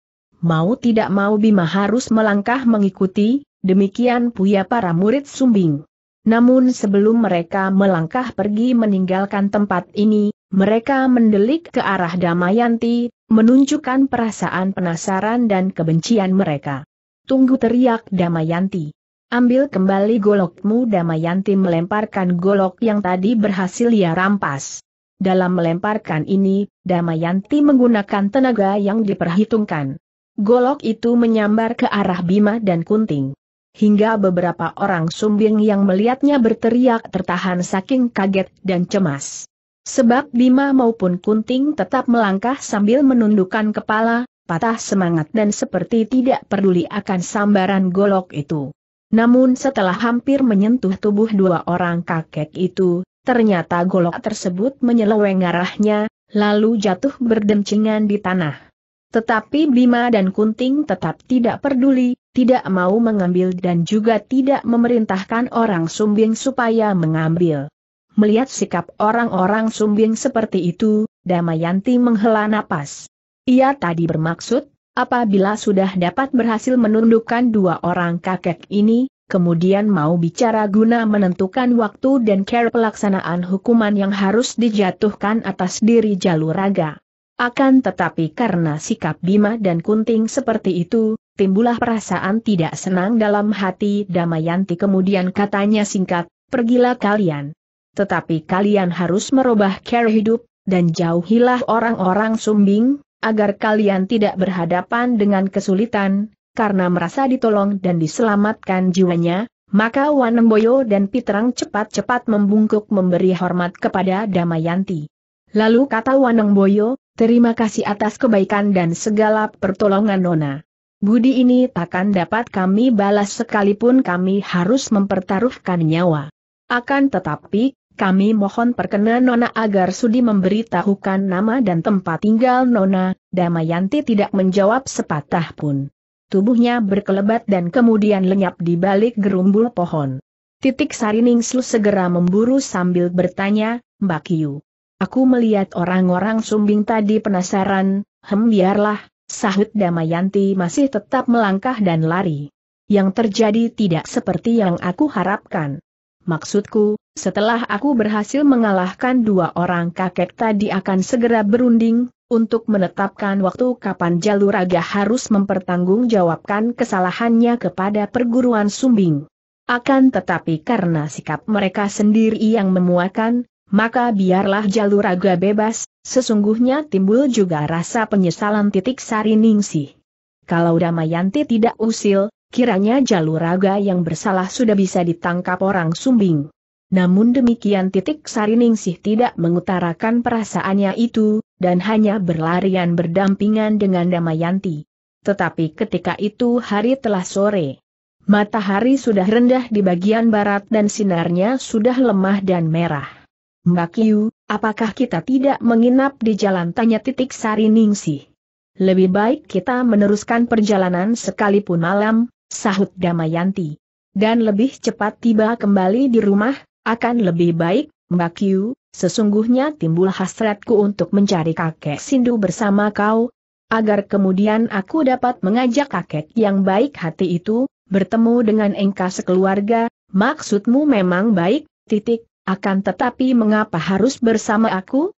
Mau tidak mau Bima harus melangkah mengikuti, demikian puya para murid Sumbing. Namun sebelum mereka melangkah pergi meninggalkan tempat ini, mereka mendelik ke arah Damayanti, menunjukkan perasaan penasaran dan kebencian mereka. Tunggu, teriak Damayanti. Ambil kembali golokmu. Damayanti melemparkan golok yang tadi berhasil ia rampas. Dalam melemparkan ini, Damayanti menggunakan tenaga yang diperhitungkan. Golok itu menyambar ke arah Bima dan Kunting. Hingga beberapa orang Sumbing yang melihatnya berteriak tertahan saking kaget dan cemas. Sebab Bima maupun Kunting tetap melangkah sambil menundukkan kepala, patah semangat dan seperti tidak peduli akan sambaran golok itu. Namun setelah hampir menyentuh tubuh dua orang kakek itu, ternyata golok tersebut menyeleweng arahnya, lalu jatuh berdencingan di tanah. Tetapi Bima dan Kunting tetap tidak peduli, tidak mau mengambil dan juga tidak memerintahkan orang Sumbing supaya mengambil. Melihat sikap orang-orang Sumbing seperti itu, Damayanti menghela napas. Ia tadi bermaksud, apabila sudah dapat berhasil menundukkan dua orang kakek ini, kemudian mau bicara guna menentukan waktu dan cara pelaksanaan hukuman yang harus dijatuhkan atas diri Jalu Raga. Akan tetapi karena sikap Bima dan Kunting seperti itu, timbullah perasaan tidak senang dalam hati Damayanti. Kemudian katanya singkat, pergilah kalian. Tetapi kalian harus merubah cara hidup, dan jauhilah orang-orang Sumbing, agar kalian tidak berhadapan dengan kesulitan, karena merasa ditolong dan diselamatkan jiwanya. Maka Wanemboyo dan Pitrang cepat-cepat membungkuk memberi hormat kepada Damayanti. Lalu kata Wanemboyo, terima kasih atas kebaikan dan segala pertolongan Nona. Budi ini takkan dapat kami balas sekalipun kami harus mempertaruhkan nyawa. Akan tetapi, kami mohon perkenan Nona agar sudi memberitahukan nama dan tempat tinggal Nona. Damayanti tidak menjawab sepatah pun. Tubuhnya berkelebat dan kemudian lenyap di balik gerumbul pohon. Titik Sariningsih segera memburu sambil bertanya, Mbak Kiu. Aku melihat orang-orang Sumbing tadi penasaran. Biarlah, sahut Damayanti masih tetap melangkah dan lari. Yang terjadi tidak seperti yang aku harapkan. Maksudku, setelah aku berhasil mengalahkan dua orang kakek tadi akan segera berunding, untuk menetapkan waktu kapan Jalu Raga harus mempertanggungjawabkan kesalahannya kepada perguruan Sumbing. Akan tetapi karena sikap mereka sendiri yang memuakan, maka biarlah Jalu Raga bebas, sesungguhnya timbul juga rasa penyesalan. Titik Sariningsih. Kalau Damayanti tidak usil, kiranya Jalu Raga yang bersalah sudah bisa ditangkap orang Sumbing. Namun demikian Titik Sariningsih tidak mengutarakan perasaannya itu, dan hanya berlarian berdampingan dengan Damayanti. Tetapi ketika itu hari telah sore. Matahari sudah rendah di bagian barat dan sinarnya sudah lemah dan merah. Mbak Kiu, apakah kita tidak menginap di jalan? Tanya Titik Sariningsih. Lebih baik kita meneruskan perjalanan sekalipun malam, sahut Damayanti. Dan lebih cepat tiba kembali di rumah, akan lebih baik. Mbak Kiu, sesungguhnya timbul hasratku untuk mencari kakek Sindu bersama kau, agar kemudian aku dapat mengajak kakek yang baik hati itu, bertemu dengan engkau sekeluarga. Maksudmu memang baik, titik, akan tetapi mengapa harus bersama aku?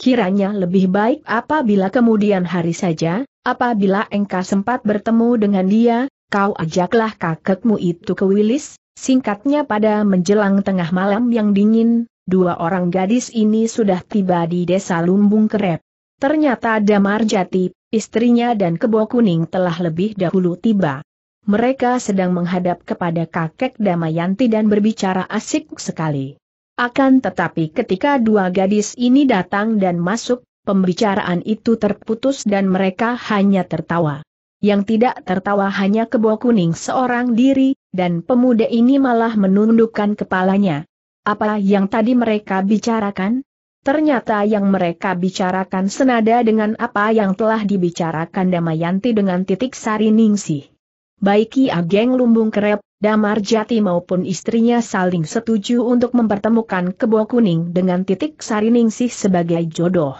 Kiranya lebih baik apabila kemudian hari saja, apabila engkau sempat bertemu dengan dia, kau ajaklah kakekmu itu ke Wilis. Singkatnya pada menjelang tengah malam yang dingin, dua orang gadis ini sudah tiba di desa Lumbung Kerep. Ternyata Damarjati, istrinya dan Kebo Kuning telah lebih dahulu tiba. Mereka sedang menghadap kepada kakek Damayanti dan berbicara asik sekali. Akan tetapi ketika dua gadis ini datang dan masuk, pembicaraan itu terputus dan mereka hanya tertawa. Yang tidak tertawa hanya Kebo Kuning seorang diri, dan pemuda ini malah menundukkan kepalanya. Apa yang tadi mereka bicarakan? Ternyata yang mereka bicarakan senada dengan apa yang telah dibicarakan Damayanti dengan Titik Sariningsih. Baiki ageng Lumbung Kerep, Damarjati maupun istrinya saling setuju untuk mempertemukan Kebo Kuning dengan Titik Sariningsih sebagai jodoh.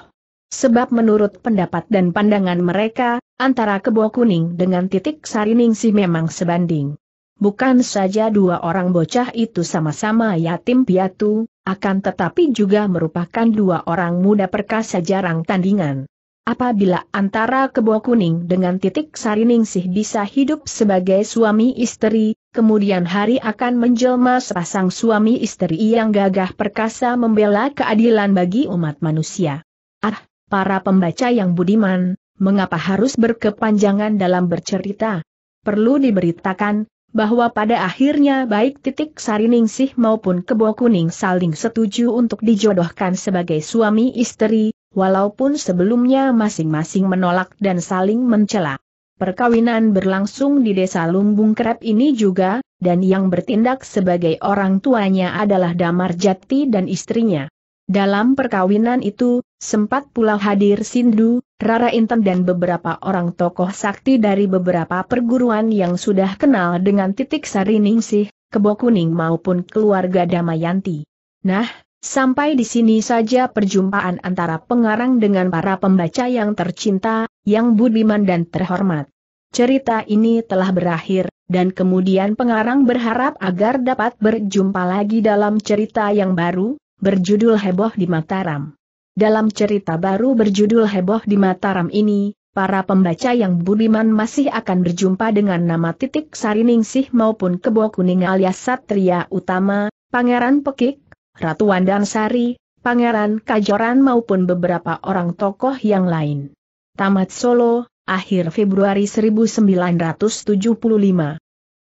Sebab menurut pendapat dan pandangan mereka, antara Kebo Kuning dengan Titik Sariningsih memang sebanding. Bukan saja dua orang bocah itu sama-sama yatim piatu, akan tetapi juga merupakan dua orang muda perkasa jarang tandingan. Apabila antara Kebo Kuning dengan Titik Sariningsih bisa hidup sebagai suami istri, kemudian hari akan menjelma sepasang suami istri yang gagah perkasa membela keadilan bagi umat manusia. Ah, para pembaca yang budiman, mengapa harus berkepanjangan dalam bercerita? Perlu diberitakan bahwa pada akhirnya baik Titik Sariningsih maupun Kebo Kuning saling setuju untuk dijodohkan sebagai suami istri, walaupun sebelumnya masing-masing menolak dan saling mencela. Perkawinan berlangsung di desa Lumbung Krep ini juga, dan yang bertindak sebagai orang tuanya adalah Damarjati dan istrinya. Dalam perkawinan itu, sempat pula hadir Sindu, Rara Inten dan beberapa orang tokoh sakti dari beberapa perguruan yang sudah kenal dengan Titik Sariningsih, Kebo Kuning maupun keluarga Damayanti. Nah, sampai di sini saja perjumpaan antara pengarang dengan para pembaca yang tercinta, yang budiman dan terhormat. Cerita ini telah berakhir, dan kemudian pengarang berharap agar dapat berjumpa lagi dalam cerita yang baru, berjudul Heboh di Mataram. Dalam cerita baru berjudul Heboh di Mataram ini, para pembaca yang budiman masih akan berjumpa dengan nama Titik Sariningsih maupun Kebo Kuning alias Satria Utama, Pangeran Pekik, Ratu Wandansari, Pangeran Kajoran maupun beberapa orang tokoh yang lain. Tamat Solo, akhir Februari 1975.